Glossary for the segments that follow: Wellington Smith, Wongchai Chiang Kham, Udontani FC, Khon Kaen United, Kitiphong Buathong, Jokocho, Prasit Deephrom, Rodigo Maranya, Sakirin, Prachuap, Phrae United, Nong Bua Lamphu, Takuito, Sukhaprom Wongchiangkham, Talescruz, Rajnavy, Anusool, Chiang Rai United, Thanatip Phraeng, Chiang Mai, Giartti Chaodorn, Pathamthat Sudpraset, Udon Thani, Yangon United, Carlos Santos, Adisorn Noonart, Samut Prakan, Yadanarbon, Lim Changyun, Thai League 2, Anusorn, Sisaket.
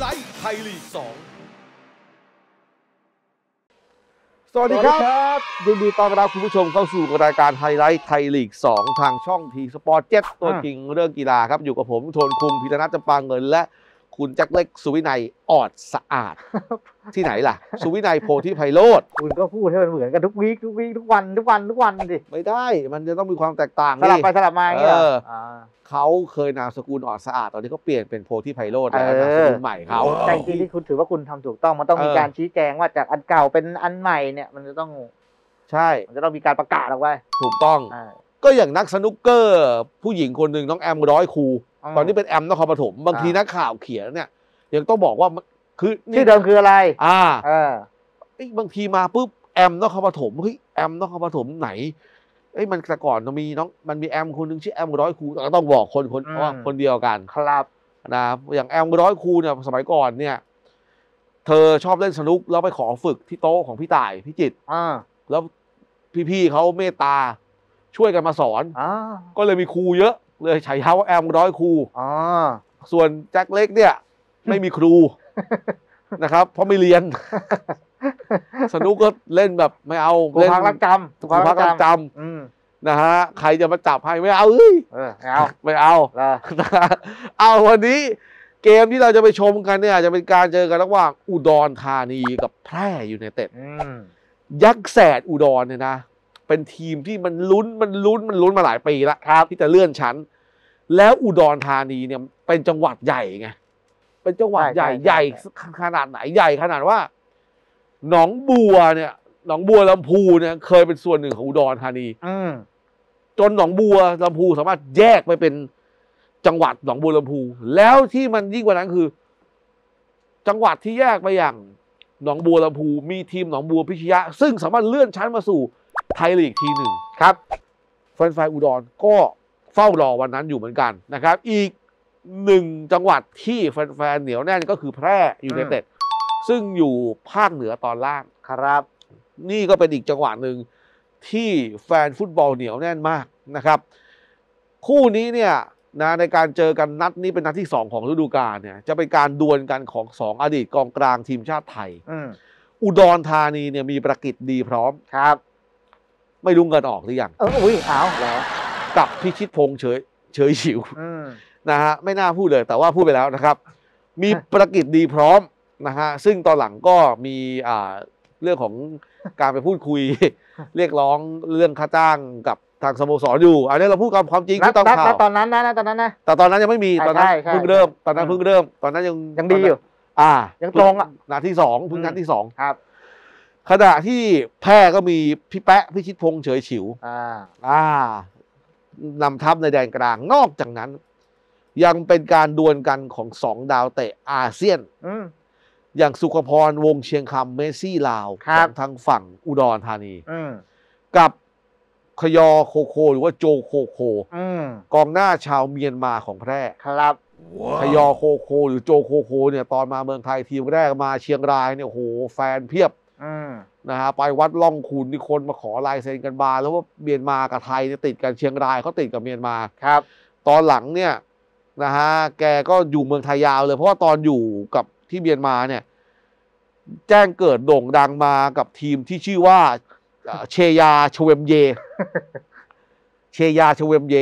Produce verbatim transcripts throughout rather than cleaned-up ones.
ไลท์ไทยลีกสองสวัสดีครับยินดีต้อนรับคุณผู้ชมเข้าสู่รายการไฮไลท์ไทยลีกสองทางช่อง T Sports เจ็ดตัวจริงเรื่องกีฬาครับอยู่กับผมโทนคุมพิธนัทจำปาเงินและคุณแจ็คเล็กสุวินัยออดสะอาดที่ไหนล่ะสุวินัยโพธิไพโรจน์คุณก็พูดให้มันเหมือนกันทุกวีคทุกวีคทุกวันทุกวันทุกวันดิไม่ได้มันจะต้องมีความแตกต่างสลับไปสลับมาเออเขาเคยนามสกุลออดสะอาดตอนนี้เขาเปลี่ยนเป็นโพธิไพโรจน์แล้วนามสกุลใหม่เขาแต่จริงที่คุณถือว่าคุณทำถูกต้องมันต้องมีการชี้แจงว่าจากอันเก่าเป็นอันใหม่เนี่ยมันจะต้องใช่มันจะต้องมีการประกาศออกไว้ถูกต้องก็อย่างนักสนุกเกอร์ผู้หญิงคนหนึ่งน้องแอมร้อยครูตอนนี้เป็นแอมนครปฐมบางทีนักข่าวเขียนเนี่ยยังต้องบอกว่าคือชื่อเดิมคืออะไรอ่าเออบางทีมาปุ๊บแอมนครปฐมเฮ้ยแอมนครปฐมไหนไอ้มันแต่ก่อนมันมีน้องมันมีแอมคนหนึ่งชื่อแอมร้อยครูก็ต้องบอกคนคนว่าคนเดียวกันครับนะอย่างแอมร้อยครูเนี่ยสมัยก่อนเนี่ยเธอชอบเล่นสนุกแล้วไปขอฝึกที่โต๊ะของพี่ต่ายพี่จิตอ่าแล้วพี่ๆเขาเมตตาช่วยกันมาสอนอก็เลยมีครูเยอะเลยฉายาว่าแอมร้อยครูส่วนแจ็คเล็กเนี่ยไม่มีครูนะครับเพราะไม่เรียนสนุกก็เล่นแบบไม่เอาเล่นพักรักจำถูกพักรักจำนะฮะใครจะมาจับให้ไม่เอาเอ้ยไม่เอาไม่เอาเอาวันนี้เกมที่เราจะไปชมกันเนี่ยจะเป็นการเจอกันระหว่างอุดรธานีกับแพร่ยูไนเต็ดยักษ์แสดอุดรเนี่ยนะเป็นทีมที่มันลุ้นมันลุ้นมันลุ้นมาหลายปีแล้วครับที่จะเลื่อนชั้นแล้วอุดรธานีเนี่ยเป็นจังหวัดใหญ่ไงเป็นจังหวัดใหญ่ใหญ่ขนาดไหนใหญ่ขนาดว่าหนองบัวเนี่ยหนองบัวลำพูเนี่ยเคยเป็นส่วนหนึ่งของอุดรธานีอืจนหนองบัวลำพูสามารถแยกไปเป็นจังหวัดหนองบัวลำพูแล้วที่มันยิ่งกว่านั้นคือจังหวัดที่แยกไปอย่างหนองบัวลำพูมีทีมหนองบัวพิชยะซึ่งสามารถเลื่อนชั้นมาสู่ไทยลีกทีหนึ่งครับแฟนๆอุดรก็เฝ้ารอวันนั้นอยู่เหมือนกันนะครับอีกหนึ่งจังหวัดที่แฟนๆเหนียวแน่นก็คือแพร่ยูไนเต็ดซึ่งอยู่ภาคเหนือตอนล่างครับนี่ก็เป็นอีกจังหวัดหนึ่งที่แฟนฟุตบอลเหนียวแน่นมากนะครับคู่นี้เนี่ยนะในการเจอกันนัดนี้เป็นนัดที่สองของฤดูกาลเนี่ยจะเป็นการดวลกันของสองอดีตกองกลางทีมชาติไทยอุดรธานีเนี่ยมีประกิตดีพร้อมครับไม่รู้เงินออกหรือยังเอออุ้ยอ้าวแล้วกับพิชิตพงษ์เฉยเฉยฉิวนะฮะไม่น่าพูดเลยแต่ว่าพูดไปแล้วนะครับมีประกิตดีพร้อมนะฮะซึ่งตอนหลังก็มีอ่าเรื่องของการไปพูดคุยเรียกร้องเรื่องค่าจ้างกับทางสโมสรอยู่อันนี้เราพูดความจริงที่ตามข่าวตอนนั้นนะตอนนั้นนะแต่ตอนนั้นยังไม่มีตอนนั้นเพิ่งเริ่มตอนนั้นเพิ่งเริ่มตอนนั้นยังยังดีอยู่อ่ายังตรงอ่ะนัดที่สองเพิ่งนัดที่สองครับขณะที่แพร่ก็มีพี่แปะพิชิตพงษ์เฉยฉิวอ่าอ่านำทัพในแดนกลางนอกจากนั้นยังเป็นการดวลกันของสองดาวเตะอาเซียนอือย่างสุขพรวงเชียงคำเมซี่ลาวทางฝั่งอุดรธานีอืกับขยอโคโคหรือว่าโจโคโคอกองหน้าชาวเมียนมาของแพร่ครับขยอโคโคหรือโจโคโคเนี่ยตอนมาเมืองไทยทีมแรกมาเชียงรายเนี่ยโหแฟนเพียบนะฮะไปวัดล่องขุนที่คนมาขอลายเซ็นกันบาแล้วว่าเมียนมากับไทยเนี่ยติดกันเชียงรายเขาติดกับเมียนมาครับตอนหลังเนี่ยนะฮะแกก็อยู่เมืองไทยยาวเลยเพราะว่าตอนอยู่กับที่เมียนมาเนี่ยแจ้งเกิดโด่งดังมากับทีมที่ชื่อว่าเชยาชเวมเยเชยาชเวมเย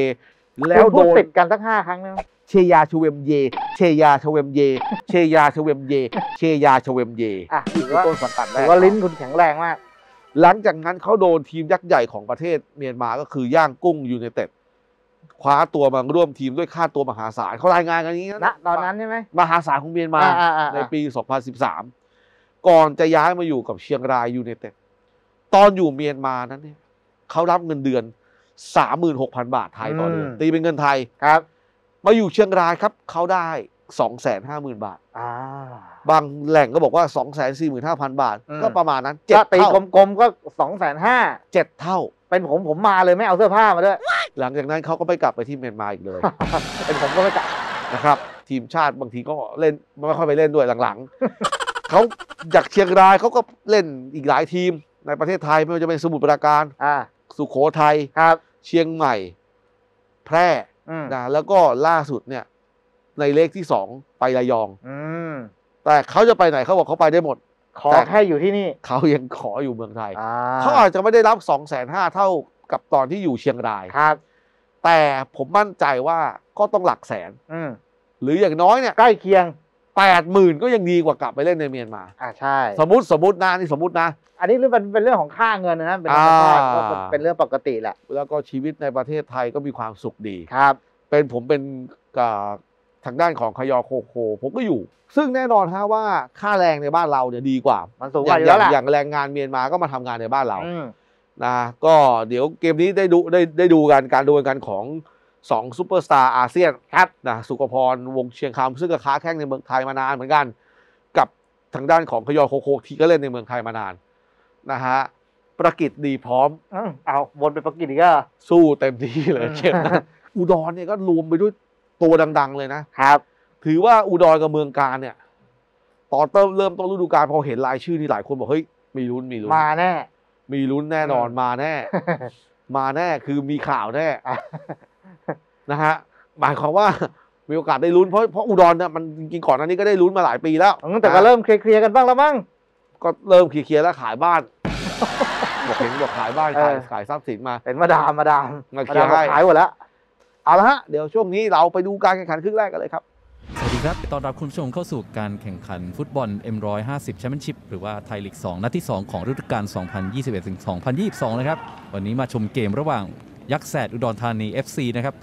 แล้วโดนติดกันตั้งห้าครั้งแล้วเชยาชเวมเยเชยาชเวมเยเชยาชเวมเยเชยาชเวมเยอ่ะถือว่าต้นสังกัดแล้วว่าลิ้นคุณแข็งแรงมากหลังจากนั้นเขาโดนทีมยักษ์ใหญ่ของประเทศเมียนมาก็คือย่างกุ้งยูไนเต็ดคว้าตัวมาร่วมทีมด้วยค่าตัวมหาศาลเขารายงานกันอย่างนี้นะตอนนั้นใช่ไหมมหาศาลของเมียนมาในปีสองพันสิบสามก่อนจะย้ายมาอยู่กับเชียงรายยูไนเต็ดตอนอยู่เมียนมานั้นเนี่ยเขารับเงินเดือน สามหมื่นหกพัน บาทไทยต่อเดือนตีเป็นเงินไทยครับมาอยู่เชียงรายครับเขาได้สองแสนห้าหมื่นบาทบางแหล่งก็บอกว่าสองแสนสี่หมื่นห้าพันบาทก็ประมาณนั้นเจ็ดเท่ากลมๆก็สองแสนห้าเจ็ดเท่าเป็นผมผมมาเลยไม่เอาเสื้อผ้ามาด้วยหลังจากนั้นเขาก็ไม่กลับไปที่เมียนมาอีกเลยเป็นผมก็ไม่กลับนะครับทีมชาติบางทีก็เล่นไม่ค่อยไปเล่นด้วยหลังๆเขาจากเชียงรายเขาก็เล่นอีกหลายทีมในประเทศไทยไม่ว่าจะเป็นสมุทรปราการสุโขทัยเชียงใหม่แพร่นะแล้วก็ล่าสุดเนี่ย ในเลขที่สองไประยองอืมแต่เขาจะไปไหนเขาบอกเขาไปได้หมดขอแค่อยู่ที่นี่เขายังขออยู่เมืองไทยเขาอาจจะไม่ได้รับสองแสนห้าเท่ากับตอนที่อยู่เชียงรายครับแต่ผมมั่นใจว่าก็ต้องหลักแสนอืมหรืออย่างน้อยเนี่ยใกล้เคียงแปดหมื่นก็ยังดีกว่ากลับไปเล่นในเมียนมาอ่าใช่สมมติสมมตินะนี่สมมตินะอันนี้เรื่องเป็นเรื่องของค่าเงินนะเป็นเรื่องก็เป็นเรื่องปกติแหละแล้วก็ชีวิตในประเทศไทยก็มีความสุขดีครับเป็นผมเป็นทางด้านของคยโคโคผมก็อยู่ซึ่งแน่นอนฮะว่าค่าแรงในบ้านเราเนี่ยดีกว่ามันสูงกว่าอยู่แล้วแหละอย่างแรงงานเมียนมาก็มาทำงานในบ้านเรานะก็เดี๋ยวเกมนี้ได้ดูได้ได้ดูกันการดวลกันของสองซูเปอร์สตาร์อาเซียนครับนะสุขพรวงเชียงคำซึ่งก็ค้าแข้งในเมืองไทยมานานเหมือนกันกับทางด้านของคยโคโคที่ก็เล่นในเมืองไทยมานานนะฮะประกิจดีพร้อมเอาวนไปประกิจอีกก็สู้เต็มที่เลยเช่นอุดรเนี่ยก็รวมไปด้วยตัวดังๆเลยนะครับถือว่าอุดรกับเมืองการเนี่ยตอนเริ่มต้นฤดูกาลพอเห็นรายชื่อนี่หลายคนบอกเฮ้ยมีลุ้นมีลุ้นมาแน่มีลุ้นแน่นอนมาแน่มาแน่คือมีข่าวแน่นะฮะหมายความว่ามีโอกาสได้ลุ้นเพราะเพราะอุดรเนี่ยมันจริงๆก่อนอันนี้ก็ได้ลุ้นมาหลายปีแล้วแต่ก็เริ่มเคลียร์กันบ้างแล้วมั้งก็เริ่มเคลียร์แล้วขายบ้านบอกเห็นบอกขายบ้านขายขายทรัพย์สินมาเป็นมาดามมาดามมาเคลียร์ขายหมดแล้วเอาละฮะเดี๋ยวช่วงนี้เราไปดูการแข่งขันครึ่งแรกกันเลยครับสวัสดีครับต้อนรับคุณผู้ชมเข้าสู่การแข่งขันฟุตบอล เอ็ม หนึ่งร้อยห้าสิบ Championship หรือว่าไทยลีกสองนัดที่สองของฤดูกาล สองพันยี่สิบเอ็ด ถึง สองพันยี่สิบสอง นะครับวันนี้มาชมเกมระหว่างยักษ์แสดอุดรธานี เอฟ ซี นะครับ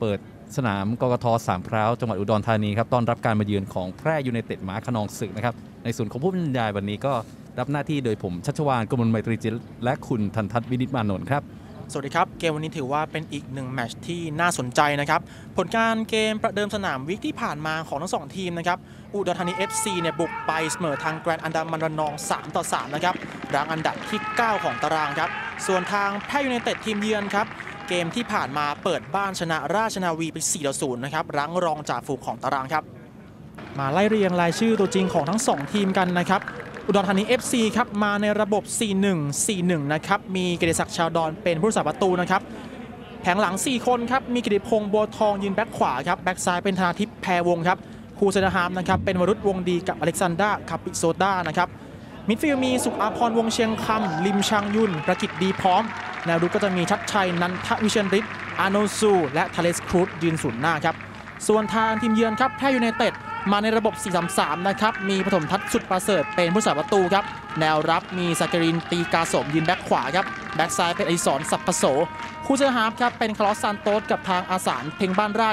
เปิดสนามกกท.สามพร้าวจังหวัดอุดรธานีครับต้อนรับการมาเยือนของแพร่ยูไนเต็ดม้าขนองศึกนะครับในส่วนของผู้บรรยายวันนี้ก็รับหน้าที่โดยผมชัชวาล กมลไมตรีจิตและคุณธันทัศน์ วินิจมานนท์ครับสวัสดีครับเกมวันนี้ถือว่าเป็นอีกหนึ่งแมตช์ที่น่าสนใจนะครับผลการเกมประเดิมสนามวีคที่ผ่านมาของทั้งสองทีมนะครับอุดรธานี เอฟ ซี เนี่ยบุกไปเสมอทางแกรนด์อันดามันระนอง สาม ต่อ สาม นะครับรั้งอันดับที่เก้าของตารางครับส่วนทางแพร่ยูไนเต็ดทีมเยือนครับเกมที่ผ่านมาเปิดบ้านชนะราชนาวีไป สี่ ต่อ ศูนย์ นะครับรั้งรองจ่าฝูงของตารางครับมาไล่เรียงรายชื่อตัวจริงของทั้งสองทีมกันนะครับอุดรธานี เอฟ ซี ครับมาในระบบ สี่ หนึ่ง สี่ หนึ่ง นะครับมีเกียรติศักดิ์ชาวดอนเป็นผู้รักษาประตูนะครับแผงหลังสี่คนครับมีกิติพงศ์บัวทองยืนแบ็คขวาครับแบ็คซ้ายเป็นธนาทิพย์แพรวงครับคูเซนฮามนะครับเป็นวรุษวงดีกับอเล็กซานดราคาปิโซดานะครับมิดฟิลด์มีสุขอาพรวงเชียงคำลิมชังยุนประกิตดีพร้อมแนวรุกก็จะมีชัดชัยนันทวิเชียนฤทธิ์อานนท์ซูและทาเลสครูดยืนศูนย์หน้าครับส่วนทางทีมเยือนครับแพร่ยูไนเต็ดมาในระบบ สี่ สาม สาม นะครับมีปฐมทัศน์สุดประเสริฐเป็นผู้สาประตูครับแนวรับมีสักรินตีกาสมยืนแบ็คขวาครับแบ็คซ้ายเป็นอดิศรสัพพโสคู่เซอร์ฮาร์ฟครับเป็นคาร์ลอสซานโตสกับทางอาสารเพ็งบ้านไร่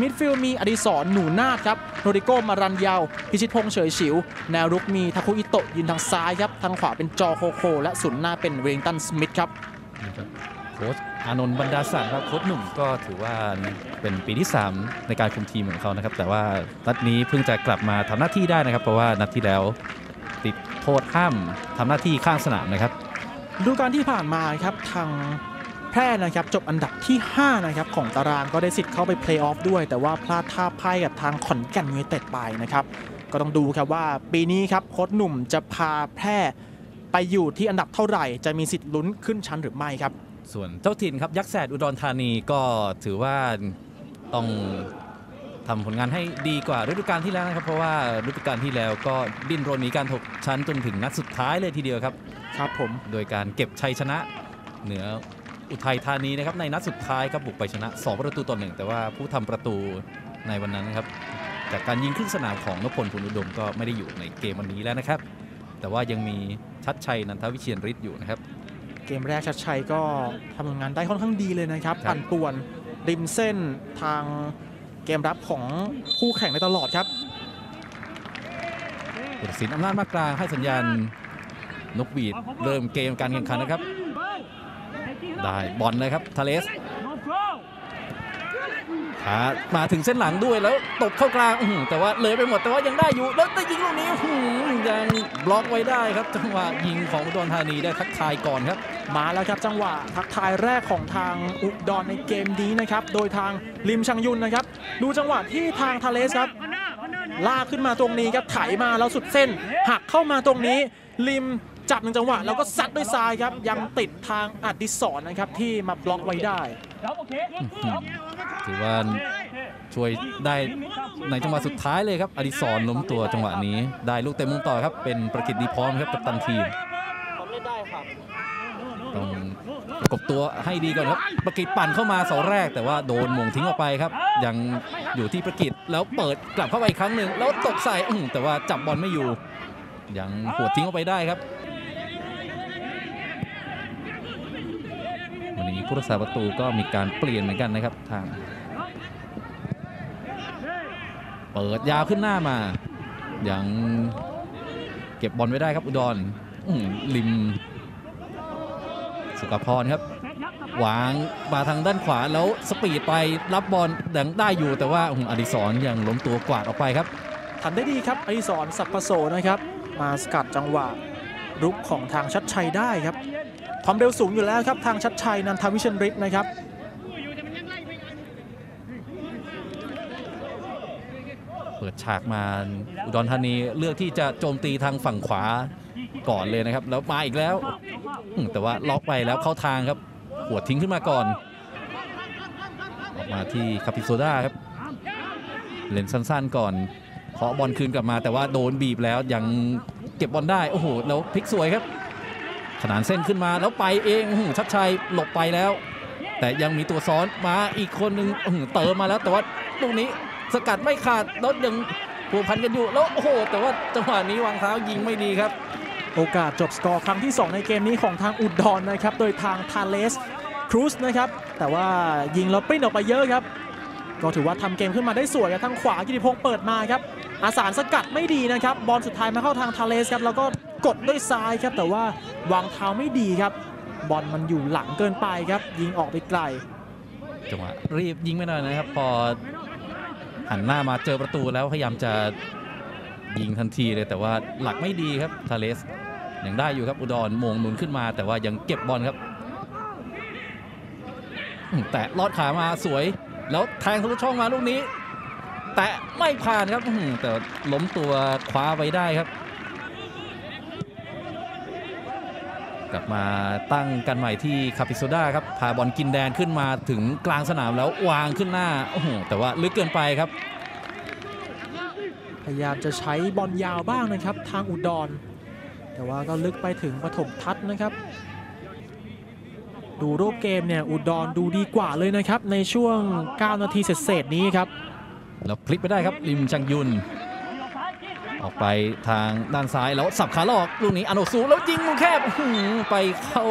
มิดฟิลด์มีอดิศรหนูนาดครับโรดิโก้มารันยาวพิชิตพงษ์เฉยฉิวแนวรุกมีทาคุอิโตะยืนทางซ้ายครับทางขวาเป็นจอโคโคและศูนย์หน้าเป็นเวลิงตันสมิธครับโค้ชอานนท์บรรดาศักดิ์ครับโค้ชหนุ่มก็ถือว่าเป็นปีที่สามในการคุมทีมของเขานะครับแต่ว่านัดนี้เพิ่งจะกลับมาทำหน้าที่ได้นะครับเพราะว่านัดที่แล้วติดโทษห้ามทำหน้าที่ข้างสนามนะครับฤดูกาลที่ผ่านมาครับทางแพร่นะครับจบอันดับที่ห้านะครับของตารางก็ได้สิทธิ์เข้าไปเพลย์ออฟด้วยแต่ว่าพลาดท่าพ่ายกับทางขอนแก่นยูไนเต็ดไปนะครับก็ต้องดูครับว่าปีนี้ครับโค้ชหนุ่มจะพาแพร่ไปอยู่ที่อันดับเท่าไหร่จะมีสิทธิ์ลุ้นขึ้นชั้นหรือไม่ครับส่วนเจ้าถิ่นครับยักษ์แสดอุดรธานีก็ถือว่าต้องทำผลงานให้ดีกว่าฤดูกาลที่แล้วนะครับเพราะว่าฤดูกาลที่แล้วก็ดิ้นรนหนีการตกชั้นจนถึงนัดสุดท้ายเลยทีเดียวครับครับผมโดยการเก็บชัยชนะเหนืออุทัยธานีนะครับในนัดสุดท้ายครับบุกไปชนะสอง ประตูต่อ หนึ่งแต่ว่าผู้ทำประตูในวันนั้นครับจากการยิงครึ่งสนามของนพพลภูลอุดมก็ไม่ได้อยู่ในเกมวันนี้แล้วนะครับแต่ว่ายังมีชัดชัยนันทวิเชียนฤทธิ์อยู่นะครับเกมแรกชัดชัยก็ทำงานได้ค่อนข้างดีเลยนะครับปั่นป่วนริมเส้นทางเกมรับของคู่แข่งในตลอดครับผู้ตัดสินอำนาจมากกลางให้สัญญาณนกหวีดเริ่มเกมการแข่งขันนะครับได้บอลเลยครับทาเลสมาถึงเส้นหลังด้วยแล้วตบเข้ากลางแต่ว่าเลยไปหมดแต่ว่ายังได้อยู่แล้วได้ยิงลูกนี้ยังบล็อกไว้ได้ครับจังหวะยิงของอุดรธานีได้ทักทายก่อนครับมาแล้วครับจังหวะทักทายแรกของทางอุดรในเกมนี้นะครับโดยทางลิมชังยุนนะครับดูจังหวะที่ทางทาเลสครับลากขึ้นมาตรงนี้ครับไถมาแล้วสุดเส้นหักเข้ามาตรงนี้ลิมจับหนึ่งจังหวะแล้วก็ซัดด้วยซ้ายครับยังติดทางอดิศรนะครับที่มาบล็อกไว้ได้ถือว่า ช่วยได้ในจังหวะสุดท้ายเลยครับอดิศรล้มตัวจังหวะนี้ได้ลูกเตะมุมต่อครับเป็นประกิตติพร้อมครับกัปตันทีมต้องประกบตัวให้ดีก่อนครับประกิตปั่นเข้ามาเสาแรกแต่ว่าโดนมงทิ้งออกไปครับยังอยู่ที่ประกิตแล้วเปิดกลับเข้าไปอีกครั้งหนึ่งแล้วตกใส่แต่ว่าจับบอลไม่อยู่ยังหัวทิ้งออกไปได้ครับวันนี้ผู้รักษาประตูก็มีการเปลี่ยนเหมือนกันนะครับทางเปิดยาวขึ้นหน้ามายังเก็บบอลไว้ได้ครับอุดรริมสุกพรครับวางมาทางด้านขวาแล้วสปีดไปรับบอลยังได้อยู่แต่ว่าอดิศรยังล้มตัวกวาดออกไปครับทำได้ดีครับอดิศรสัพพโสนะครับมาสกัดจังหวะรุกของทางชัดชัยได้ครับความเร็วสูงอยู่แล้วครับทางชัดชัยนันทวิชญฤทธิ์นะครับเปิดฉากมาอุดรธานีเลือกที่จะโจมตีทางฝั่งขวาก่อนเลยนะครับแล้วมาอีกแล้วแต่ว่าล็อกไปแล้วเข้าทางครับหัวทิ้งขึ้นมาก่อนออกมาที่คาปิโซด้าครับเล่นสั้นๆก่อนเคาะบอลคืนกลับมาแต่ว่าโดนบีบแล้วยังเก็บบอลได้โอ้โหแล้วพลิกสวยครับขนานเส้นขึ้นมาแล้วไปเองชัดชัยหลบไปแล้วแต่ยังมีตัวซ้อนมาอีกคนนึงเติมมาแล้วแต่ว่าตรงนี้สกัดไม่ขาดแล้วยังผูกพันกันอยู่แล้วโอ้โหแต่ว่าจังหวะนี้วางเท้ายิงไม่ดีครับโอกาสจบสกอร์ครั้งที่สองในเกมนี้ของทางอุดรนะครับโดยทางทาเลสครูซนะครับแต่ว่ายิงแล้วปริ้นออกไปเยอะครับก็ถือว่าทำเกมขึ้นมาได้สวยครับทางขวากิติพงศ์เปิดมาครับอาสาสกัดไม่ดีนะครับบอลสุดท้ายมาเข้าทางทาเลสครับแล้วก็กดด้วยซ้ายครับแต่ว่าวางเท้าไม่ดีครับบอลมันอยู่หลังเกินไปครับยิงออกไปไกลจังหวะรีบยิงไม่ได้นะครับพอหันหน้ามาเจอประตูแล้วพยายามจะยิงทันทีเลยแต่ว่าหลักไม่ดีครับทาเลสยังได้อยู่ครับอุดรมงหนุนขึ้นมาแต่ว่ายังเก็บบอลครับแต่ลอดขามาสวยแล้วแทงทะลุช่องมาลูกนี้แต่ไม่ผ่านครับแต่ล้มตัวคว้าไว้ได้ครับกลับมาตั้งกันใหม่ที่คาปิโซด้าครับพาบอลกินแดนขึ้นมาถึงกลางสนามแล้ววางขึ้นหน้าโอ้โหแต่ว่าลึกเกินไปครับพยายามจะใช้บอลยาวบ้างนะครับทางอุดรแต่ว่าก็ลึกไปถึงปฐมทัศน์นะครับดูรูปเกมเนี่ยอุดรดูดีกว่าเลยนะครับในช่วงเก้านาทีเศษนี้ครับแล้วพลิกไปได้ครับริมจังยุนออกไปทางด้านซ้ายแล้วสับขาหลอกลูกนี้อโนซูแล้วยิงมุมแคบไปเข้า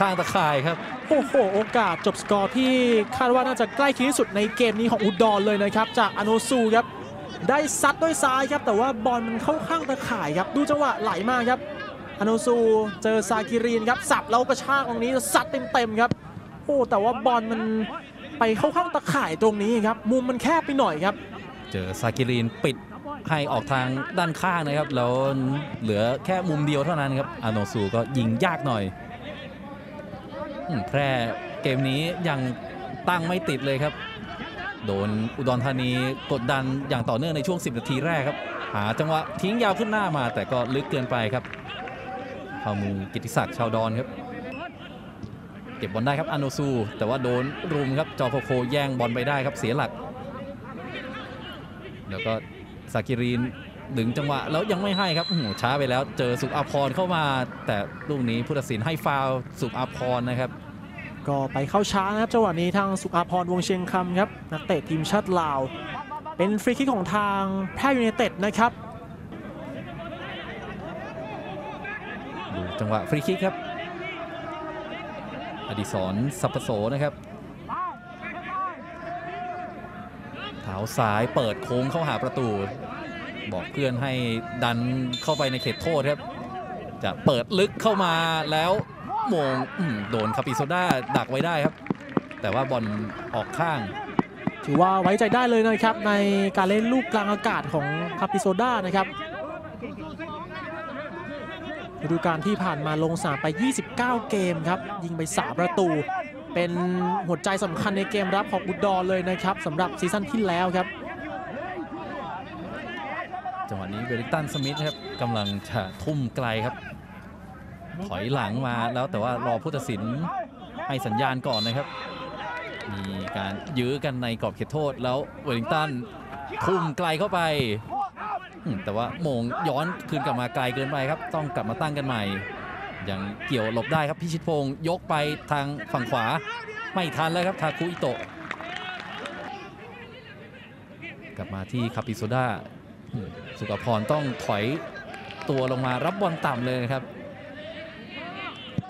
ข้างตะข่ายครับโอ้โหโอกาสจบสกอร์ที่คาดว่าน่าจะใกล้เคียงที่สุดในเกมนี้ของอุดรเลยนะครับจากอโนซูครับได้ซัดด้วยซ้ายครับแต่ว่าบอลมันเข้าข้างตะข่ายครับดูจังหวะไหลมากครับอโนซูเจอซากิรินครับสับแล้วกระชากตรงนี้ซัดเต็มๆครับโอ้แต่ว่าบอลมันไปเข้าข้างตะข่ายตรงนี้ครับมุมมันแคบไปหน่อยครับเจอซากิรินปิดให้ออกทางด้านข้างนะครับแล้วเหลือแค่มุมเดียวเท่านั้นครับอโนซูก็ยิงยากหน่อยแพร่เกมนี้ยังตั้งไม่ติดเลยครับโดนอุดรธานีกดดันอย่างต่อเนื่องในช่วงสิบนาทีแรกครับหาจังหวะทิ้งยาวขึ้นหน้ามาแต่ก็ลึกเกินไปครับเข้ามุมกิติศักดิ์ชาวดอนครับเก็บบอลได้ครับอโนซูแต่ว่าโดนรุมครับจอโคโคแย่งบอลไปได้ครับเสียหลักแล้วก็ซากิรินดึงจังหวะแล้วยังไม่ให้ครับช้าไปแล้วเจอสุขอภรเข้ามาแต่ลูกนี้ผู้ตัดสินให้ฟาวล์สุขอภรนะครับก็ไปเข้าช้านะครับจังหวะนี้ทางสุขอภรวงเชียงคำครับนักเตะทีมชาติลาวเป็นฟรีคิกของทางแพร่ยูไนเต็ดนะครับจังหวะฟรีคิกครับอดิศรสัพพโสนะครับเท้าซ้ายเปิดโค้งเข้าหาประตูบอกเพื่อนให้ดันเข้าไปในเขตโทษครับจะเปิดลึกเข้ามาแล้วมงโดนคาปิโซด้าดักไว้ได้ครับแต่ว่าบอลออกข้างถือว่าไว้ใจได้เลยนะครับในการเล่นลูกกลางอากาศของคาปิโซด้านะครับฤดูกาลที่ผ่านมาลงสนามไปยี่สิบเก้าเกมครับยิงไปสามประตูเป็นหัวใจสำคัญในเกมรับของอุดรเลยนะครับสำหรับซีซั่นที่แล้วครับจังหวะนี้เวลลิงตันสมิธครับกำลังจะทุ่มไกลครับถอยหลังมาแล้วแต่ว่ารอผู้ตัดสินให้สัญญาณก่อนนะครับ มีการยื้อกันในกรอบเขตโทษแล้วเวลลิงตันทุ่มไกลเข้าไปแต่ว่าโมงย้อนคืนกลับมาไกลเกินไปครับต้องกลับมาตั้งกันใหม่ยังเกี่ยวหลบได้ครับพิชิตพงศ์ยกไปทางฝั่งขวาไม่ทันแล้วครับทาคุอิโตะกลับมาที่คาปิโซดาสุกพรต้องถอยตัวลงมารับบอลต่ำเลยครับ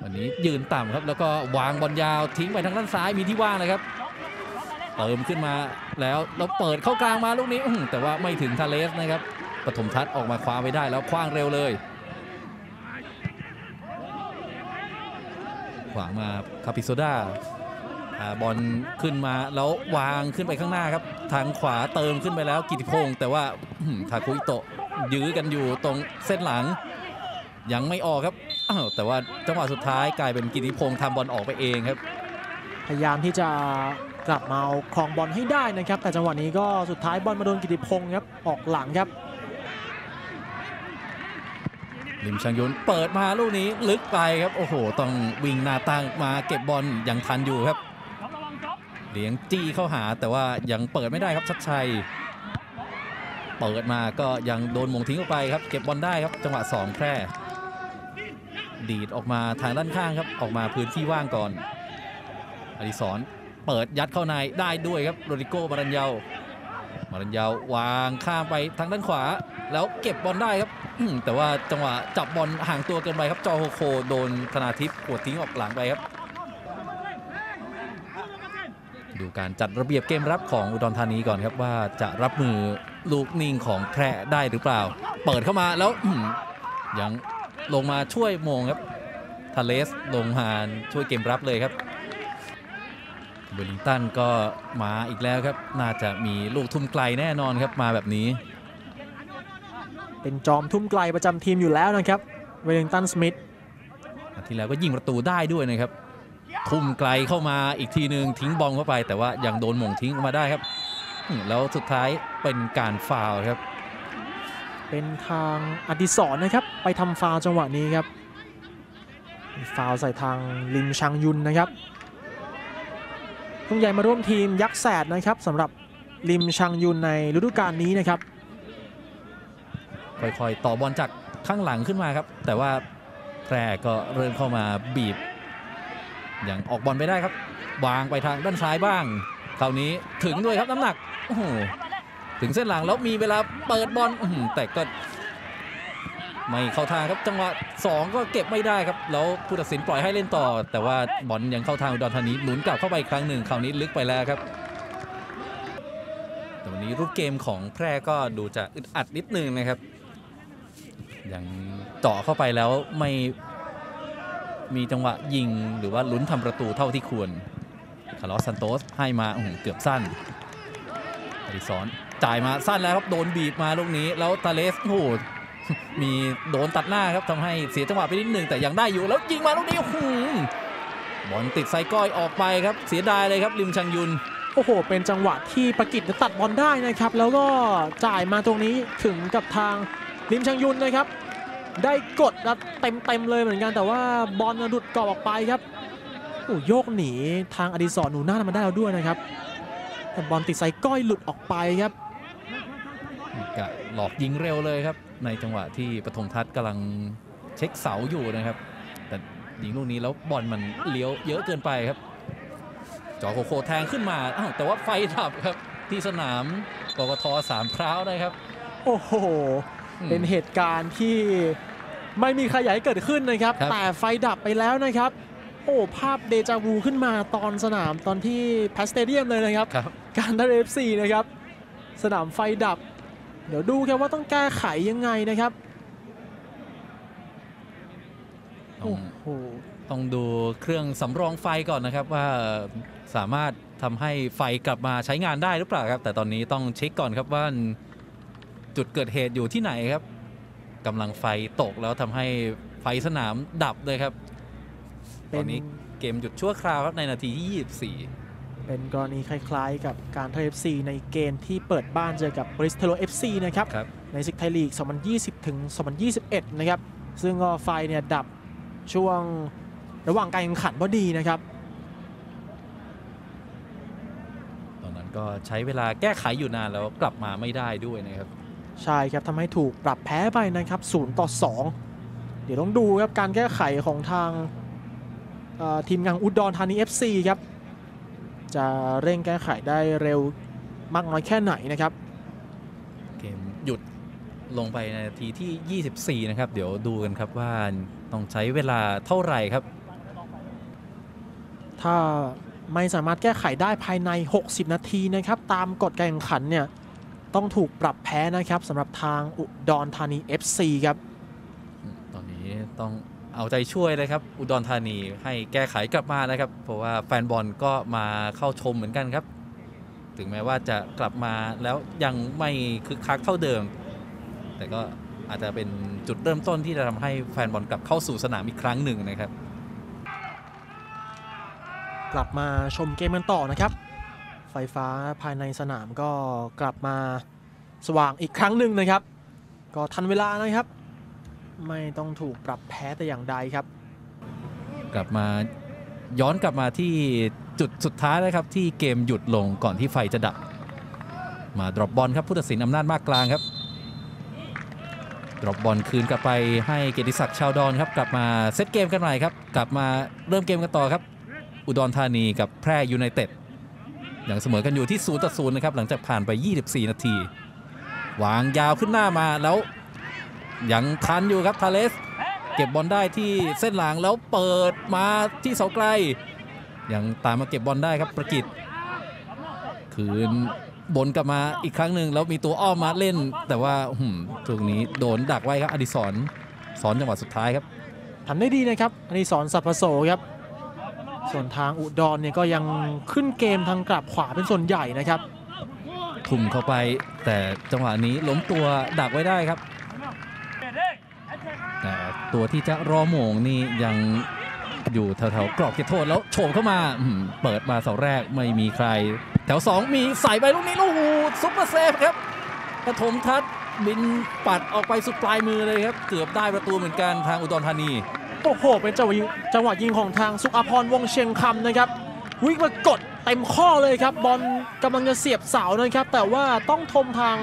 วันนี้ยืนต่ำครับแล้วก็วางบอลยาวทิ้งไปทางด้านซ้ายมีที่ว่างเลยครับเติมขึ้นมาแล้วเราเปิดเข้ากลางมาลูกนี้แต่ว่าไม่ถึงทาเลสนะครับปฐมทัศน์ออกมาคว้าไว้ได้แล้วคว้างเร็วเลยขวางมาคาปิโซดาบอลขึ้นมาแล้ววางขึ้นไปข้างหน้าครับทางขวาเติมขึ้นไปแล้วกิติพงศ์แต่ว่าทาคุอิโตะยื้อกันอยู่ตรงเส้นหลังยังไม่ออกครับแต่ว่าจังหวะสุดท้ายกลายเป็นกิติพงศ์ทำบอลออกไปเองครับพยายามที่จะกลับมาครองบอลให้ได้นะครับแต่จังหวะนี้ก็สุดท้ายบอลมาโดนกิติพงศ์ครับออกหลังครับลิมชังยุนเปิดมาลูกนี้ลึกไปครับโอ้โหต้องวิ่งหน้าตั้งมาเก็บบอลยังทันอยู่ครับเลี้ยงจี้เข้าหาแต่ว่ายังเปิดไม่ได้ครับชัดชัยเปิดมาก็ยังโดนมงทิ้งออกไปครับเก็บบอลได้ครับจังหวะสองแพร่ดีดออกมาทางด้านข้างครับออกมาพื้นที่ว่างก่อนอดิศรเปิดยัดเข้าในได้ด้วยครับโรดิโก้มารัญเยามารัญเยาวางข้ามไปทางด้านขวาแล้วเก็บบอลได้ครับแต่ว่าจังหวะจับบอลห่างตัวเกินไปครับจอโฮโคโดนธนาทิพย์กดทิ้งออกหลังไปครับดูการจัดระเบียบเกมรับของอุดรธานีก่อนครับว่าจะรับมือลูกนิ่งของแพร่ได้หรือเปล่าเปิดเข้ามาแล้วยังลงมาช่วยมงครับทาเลสลงหานช่วยเกมรับเลยครับเวลลิงตันก็มาอีกแล้วครับน่าจะมีลูกทุ่มไกลแน่นอนครับมาแบบนี้เป็นจอมทุ่มไกลประจำทีมอยู่แล้วนะครับเวลลิงตันสมิธที่แล้วก็ยิงประตูได้ด้วยนะครับทุ่มไกลเข้ามาอีกทีหนึ่งทิ้งบอลเข้าไปแต่ว่ายังโดนหม่งทิ้งออกมาได้ครับแล้วสุดท้ายเป็นการฟาวล์ครับเป็นทางอดิศรนะครับไปทำฟาวล์จังหวะนี้ครับฟาวล์ใส่ทางลิมชังยุนนะครับทุ่งใหญ่มาร่วมทีมยักษ์แสดนะครับสำหรับลิมชังยุนในฤดูกาลนี้นะครับค่อยๆต่อบอลจากข้างหลังขึ้นมาครับแต่ว่าแพร่ก็เริ่มเข้ามาบีบยังออกบอลไม่ได้ครับวางไปทางด้านซ้ายบ้างคราวนี้ถึงด้วยครับน้ำหนักโอ้โหถึงเส้นหลังแล้วมีเวลาเปิดบอลแต่ก็ไม่เข้าทางครับจังหวะสองก็เก็บไม่ได้ครับแล้วผู้ตัดสินปล่อยให้เล่นต่อแต่ว่าบอลยังเข้าทางอุดรธานีหมุนกลับเข้าไปอีกครั้งหนึ่งคราวนี้ลึกไปแล้วครับแต่วันนี้รูปเกมของแพร่ก็ดูจะอึดอัดนิดนึงนะครับยังเจาะเข้าไปแล้วไม่มีจังหวะยิงหรือว่าลุ้นทำประตูเท่าที่ควรคาร์ลอสซันโตสให้มาเกือบสั้นอดิศรจ่ายมาสั้นแล้วครับโดนบีบมาลูกนี้แล้วทาเลสโหดมีโดนตัดหน้าครับทำให้เสียจังหวะไปนิดหนึ่งแต่ยังได้อยู่แล้วยิงมาลูกนี้บอลติดไซก้อยออกไปครับเสียดายเลยครับลิมชังยุนโอ้โหเป็นจังหวะที่ประกิตตัดบอลได้นะครับแล้วก็จ่ายมาตรงนี้ถึงกับทางลิมชังยุนนะครับได้กดแล้วเต็มเต็มเลยเหมือนกันแต่ว่าบอลหลุดกรอบออกไปครับโอ้โยกหนีทางอดิศรหนูหน้ามาได้แล้วด้วยนะครับแต่บอลติดไซก้อยหลุดออกไปครับหลอกยิงเร็วเลยครับในจังหวะที่ปฐมทัศน์กำลังเช็คเสาอยู่นะครับแต่ยิงลูกนี้แล้วบอลมันเลี้ยวเยอะเกินไปครับจอโคโคแทงขึ้นมาอ้าวแต่ว่าไฟดับครับที่สนามกกท.สามพร้าวนะครับโอ้โหเป็นเหตุการณ์ที่ไม่มีใครอยากให้เกิดขึ้นนะครับแต่ไฟดับไปแล้วนะครับโอ้ภาพเดจาวูขึ้นมาตอนสนามตอนที่แพสเตเดียมเลยนะครับการท่าเรือ เอฟ ซี นะครับสนามไฟดับเดี๋ยวดูครับว่าต้องแก้ไขยังไงนะครับโอ้โหต้องดูเครื่องสำรองไฟก่อนนะครับว่าสามารถทำให้ไฟกลับมาใช้งานได้หรือเปล่าครับแต่ตอนนี้ต้องเช็คก่อนครับว่าจุดเกิดเหตุอยู่ที่ไหนครับกำลังไฟตกแล้วทำให้ไฟสนามดับเลยครับตอนนี้เกมหยุดชั่วคราวครับในนาทีที่ยี่สิบสี่เป็นกรณีคล้ายๆกับการท่าเรือ เอฟ ซี ในเกมที่เปิดบ้านเจอกับบริสเทโล เอฟ ซี นะครับในศึกไทยลีกสองพันยี่สิบถึงสองพันยี่สิบเอ็ดนะครับซึ่งไฟเนี่ยดับช่วงระหว่างการแข่งขันพอดีนะครับ ก็ใช้เวลาแก้ไขอยู่นานแล้วกลับมาไม่ได้ด้วยนะครับใช่ครับทำให้ถูกปรับแพ้ไปนะครับศูนย์ต่อสองเดี๋ยวต้องดูครับการแก้ไขของทางทีมงานอุดรธานี เอฟ ซี ครับจะเร่งแก้ไขได้เร็วมากน้อยแค่ไหนนะครับเกมหยุดลงไปในนาทีที่ยี่สิบสี่นะครับเดี๋ยวดูกันครับว่าต้องใช้เวลาเท่าไหร่ครับถ้าไม่สามารถแก้ไขได้ภายในหกสิบนาทีนะครับตามกฎการแข่งขันเนี่ยต้องถูกปรับแพ้นะครับสำหรับทางอุดรธานี เอฟ ซี ครับตอนนี้ต้องเอาใจช่วยเลยครับอุดรธานีให้แก้ไขกลับมานะครับเพราะว่าแฟนบอลก็มาเข้าชมเหมือนกันครับถึงแม้ว่าจะกลับมาแล้วยังไม่คึกคักเท่าเดิมแต่ก็อาจจะเป็นจุดเริ่มต้นที่จะทำให้แฟนบอลกลับเข้าสู่สนามอีกครั้งหนึ่งนะครับกลับมาชมเกมกันต่อนะครับไฟฟ้าภายในสนามก็กลับมาสว่างอีกครั้งหนึ่งนะครับก็ทันเวลานะครับไม่ต้องถูกปรับแพ้แต่อย่างใดครับกลับมาย้อนกลับมาที่จุดสุดท้ายนะครับที่เกมหยุดลงก่อนที่ไฟจะดับมาดรอปบอลครับผู้ตัดสินอำนาจมากกลางครับดรอปบอลคืนกลับไปให้เกียรติศักดิ์ชาวดอนครับกลับมาเซตเกมกันใหม่ครับกลับมาเริ่มเกมกันต่อครับอุดรธานีกับแพร่ยูไนเต็ดอย่างเสมอกันอยู่ที่ศูนย์ต่อศูนย์นะครับหลังจากผ่านไปยี่สิบสี่นาทีวางยาวขึ้นหน้ามาแล้วยังทันอยู่ครับทาเลสเก็บบอลได้ที่เส้นหลังแล้วเปิดมาที่เสาไกลยังตามมาเก็บบอลได้ครับประกิตคืนบนกลับมาอีกครั้งหนึ่งแล้วมีตัวอ้อมมาเล่นแต่ว่าตรงนี้โดนดักไว้ครับอดิศรสอนจังหวะสุดท้ายครับทำได้ดีนะครับอดิศรสัพพโสครับส่วนทางอุดรเนี่ยก็ยังขึ้นเกมทางกลับขวาเป็นส่วนใหญ่นะครับทุ่มเข้าไปแต่จังหวะนี้ล้มตัวดักไว้ได้ครับแต่ตัวที่จะรอโมงนี่ยังอยู่แถวๆกรอบเขตโทษแล้วโฉบเข้ามาเปิดมาเสาแรกไม่มีใครแถวสองมีใส่ไปลูกนี้ลูกหูซุปเปอร์เซฟครับปฐมทัศน์บินปัดออกไปสุดปลายมือเลยครับเกือบได้ประตูเหมือนกันทางอุดรธานีโอ้โหเป็นจังหวะจังหวะยิงของทางสุขอภรณ์วงเชียงคำนะครับวิ่งมากดเต็มข้อเลยครับบอลกำลังจะเสียบเสานะครับแต่ว่าต้องทมทาง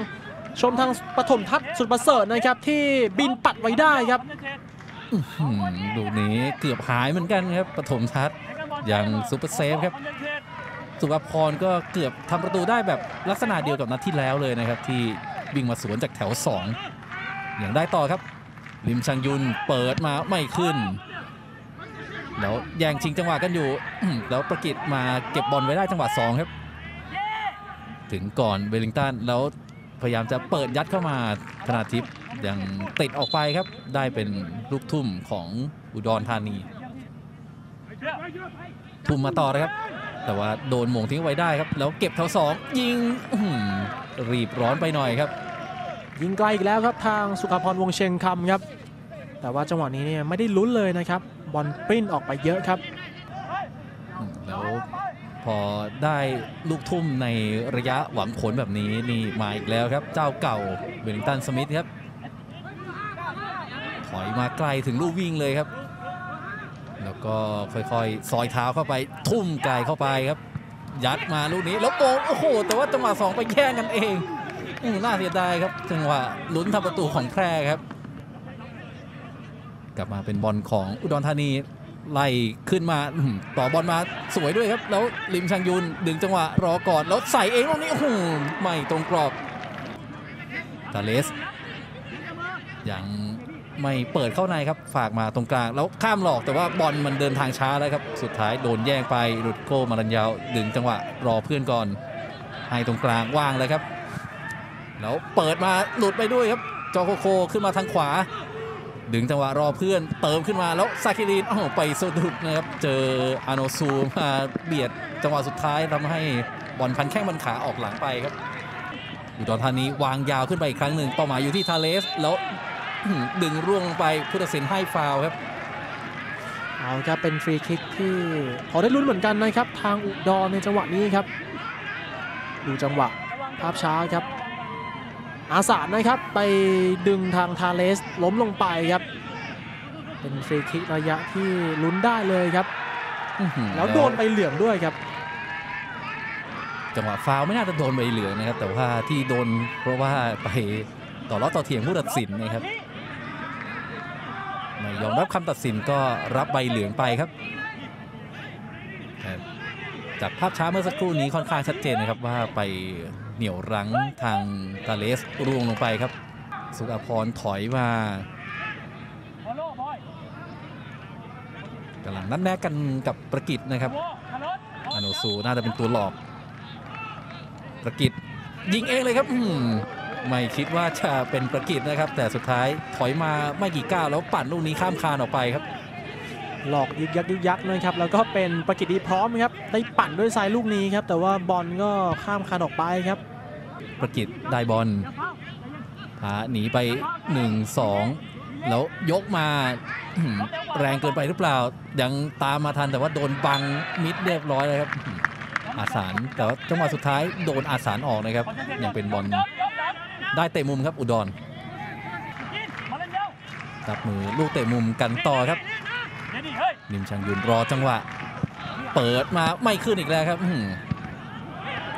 ชมทางปฐมทัศน์สุดประเสริฐนะครับที่บินปัดไว้ได้ครับลูกนี้เกือบหายเหมือนกันครับปฐมทัศน์อย่างซุปเปอร์เซฟครับสุขอภรณ์ก็เกือบทำประตูได้แบบลักษณะเดียวกับนัดที่แล้วเลยนะครับที่วิ่งมาสวนจากแถวสองอย่างได้ต่อครับลิมชังยุนเปิดมาไม่ขึ้นแล้วแย่งชิงจังหวะกันอยู่แล้วประกิตมาเก็บบอลไว้ได้จังหวะสองครับถึงก่อนเวลลิงตันแล้วพยายามจะเปิดยัดเข้ามาธนาทิพย์ยังติดออกไปครับได้เป็นลูกทุ่มของอุดรธานีทุ่มมาต่อเลยครับแต่ว่าโดนหม่งทิ้งไว้ได้ครับแล้วเก็บแถวสองยิงรีบร้อนไปหน่อยครับยิงไกลอีกแล้วครับทางสุขอภรณ์วงเชียงคำครับแต่ว่าจังหวะนี้เนี่ยไม่ได้ลุ้นเลยนะครับบอลปริ้นออกไปเยอะครับแล้วพอได้ลูกทุ่มในระยะหวังผลแบบนี้นี่มาอีกแล้วครับเจ้าเก่าเวลลิงตันสมิธครับถอยมาไกลถึงลูกวิ่งเลยครับแล้วก็ค่อยๆซอยเท้าเข้าไปทุ่มไกลเข้าไปครับยัดมาลูกนี้แล้วโบโอ้โหแต่ว่าจังหวะสองไปแย่งกันเองน่าเสียดายครับจังหวะลุ้นทำประตูของแพร่ครับกลับมาเป็นบอลของอุดรธานีไล่ขึ้นมาต่อบอลมาสวยด้วยครับแล้วลิมชังยุนดึงจังหวะรอก่อนแล้วใส่เองตรงนี้หูไม่ตรงกรอบตาเลสยังไม่เปิดเข้าในครับฝากมาตรงกลางแล้วข้ามหลอกแต่ว่าบอลมันเดินทางช้าแล้วครับสุดท้ายโดนแย่งไปรุดโกมารัญญาวดึงจังหวะรอเพื่อนก่อนให้ตรงกลางว่างเลยครับแล้วเปิดมาหลุดไปด้วยครับจอโคโคขึ้นมาทางขวาดึงจังหวะรอเพื่อนเติมขึ้นมาแล้วซาคิรินอ้าวไปสะดุดนะครับเจออาโนซูมาเบียดจังหวะสุดท้ายทำให้บอลพันแข้งพันขาออกหลังไปครับอุดรธานีวางยาวขึ้นไปอีกครั้งหนึ่งเป้าหมายอยู่ที่ทาเลสแล้วดึงร่วงลงไปผู้ตัดสินให้ฟาวครับเอาจะเป็นฟรีคิกที่พอได้ลุ้นเหมือนกันนะครับทางอุดรในจังหวะนี้ครับดูจังหวะภาพช้าครับอาสานะครับไปดึงทางทาเลสล้มลงไปครับเป็นฟรีคิกระยะที่ลุ้นได้เลยครับแล้วโดนไปเหลืองด้วยครับ จังหวะฟาวไม่น่าจะโดนใบเหลืองนะครับแต่ว่าที่โดนเพราะว่าไปต่อล้อต่อเถียงผู้ตัดสินนะครับไม่ยอมรับคำตัดสินก็รับใบเหลืองไปครับจากภาพช้าเมื่อสักครู่นี้ค่อนข้างชัดเจนนะครับว่าไปเหนี่ยวรั้งทางตาเลสร่วงลงไปครับสุภพรถอยมากำลังนัดแนะกันกับประกิตนะครับอโนซูน่าจะเป็นตัวหลอกประกิตยิงเองเลยครับไม่คิดว่าจะเป็นประกิตนะครับแต่สุดท้ายถอยมาไม่กี่ก้าวแล้วปั่นลูกนี้ข้ามคานออกไปครับหลอกยึกยักยึกยักนะครับแล้วก็เป็นประกิตดีพร้อมครับได้ปั่นด้วยซ้ายลูกนี้ครับแต่ว่าบอลก็ข้ามคานออกไปครับประกิตได้บอลพาหนีไป หนึ่ง สอง แล้วยกมาแรงเกินไปหรือเปล่ายังตามมาทันแต่ว่าโดนบังมิดเรียบร้อยเลยครับอาสารแต่ว่าจังหวะสุดท้ายโดนอาสารออกนะครับยังเป็นบอลได้เตะมุมครับอุดรจับมือลูกเตะมุมกันต่อครับนิมชังยุนรอจังหวะเปิดมาไม่ขึ้นอีกแล้วครับ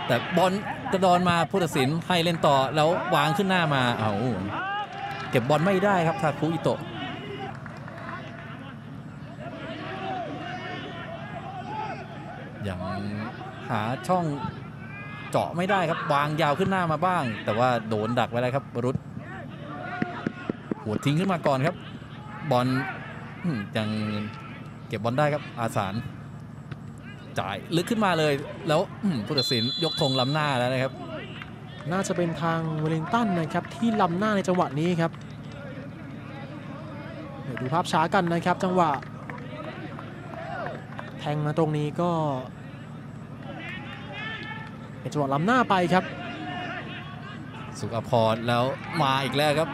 แต่บอลกระดอนมาผู้ตัดสินให้เล่นต่อแล้ววางขึ้นหน้ามาเอาเก็บบอลไม่ได้ครับทาคุอิโตะยังหาช่องเจาะไม่ได้ครับวางยาวขึ้นหน้ามาบ้างแต่ว่าโดนดักไว้แล้วครับรุดหัวทิ้งขึ้นมาก่อนครับบอลยังเก็บบอลได้ครับอาสารจ่ายลึกขึ้นมาเลยแล้วผู้ตัดสินยกธงล้ำหน้าแล้วนะครับน่าจะเป็นทางเวลลิงตันนะครับที่ล้ำหน้าในจังหวะนี้ครับเดี๋ยวดูภาพช้ากันนะครับจังหวะแทงมาตรงนี้ก็เป็นจังหวะล้ำหน้าไปครับสุขพรแล้วมาอีกแล้วครับ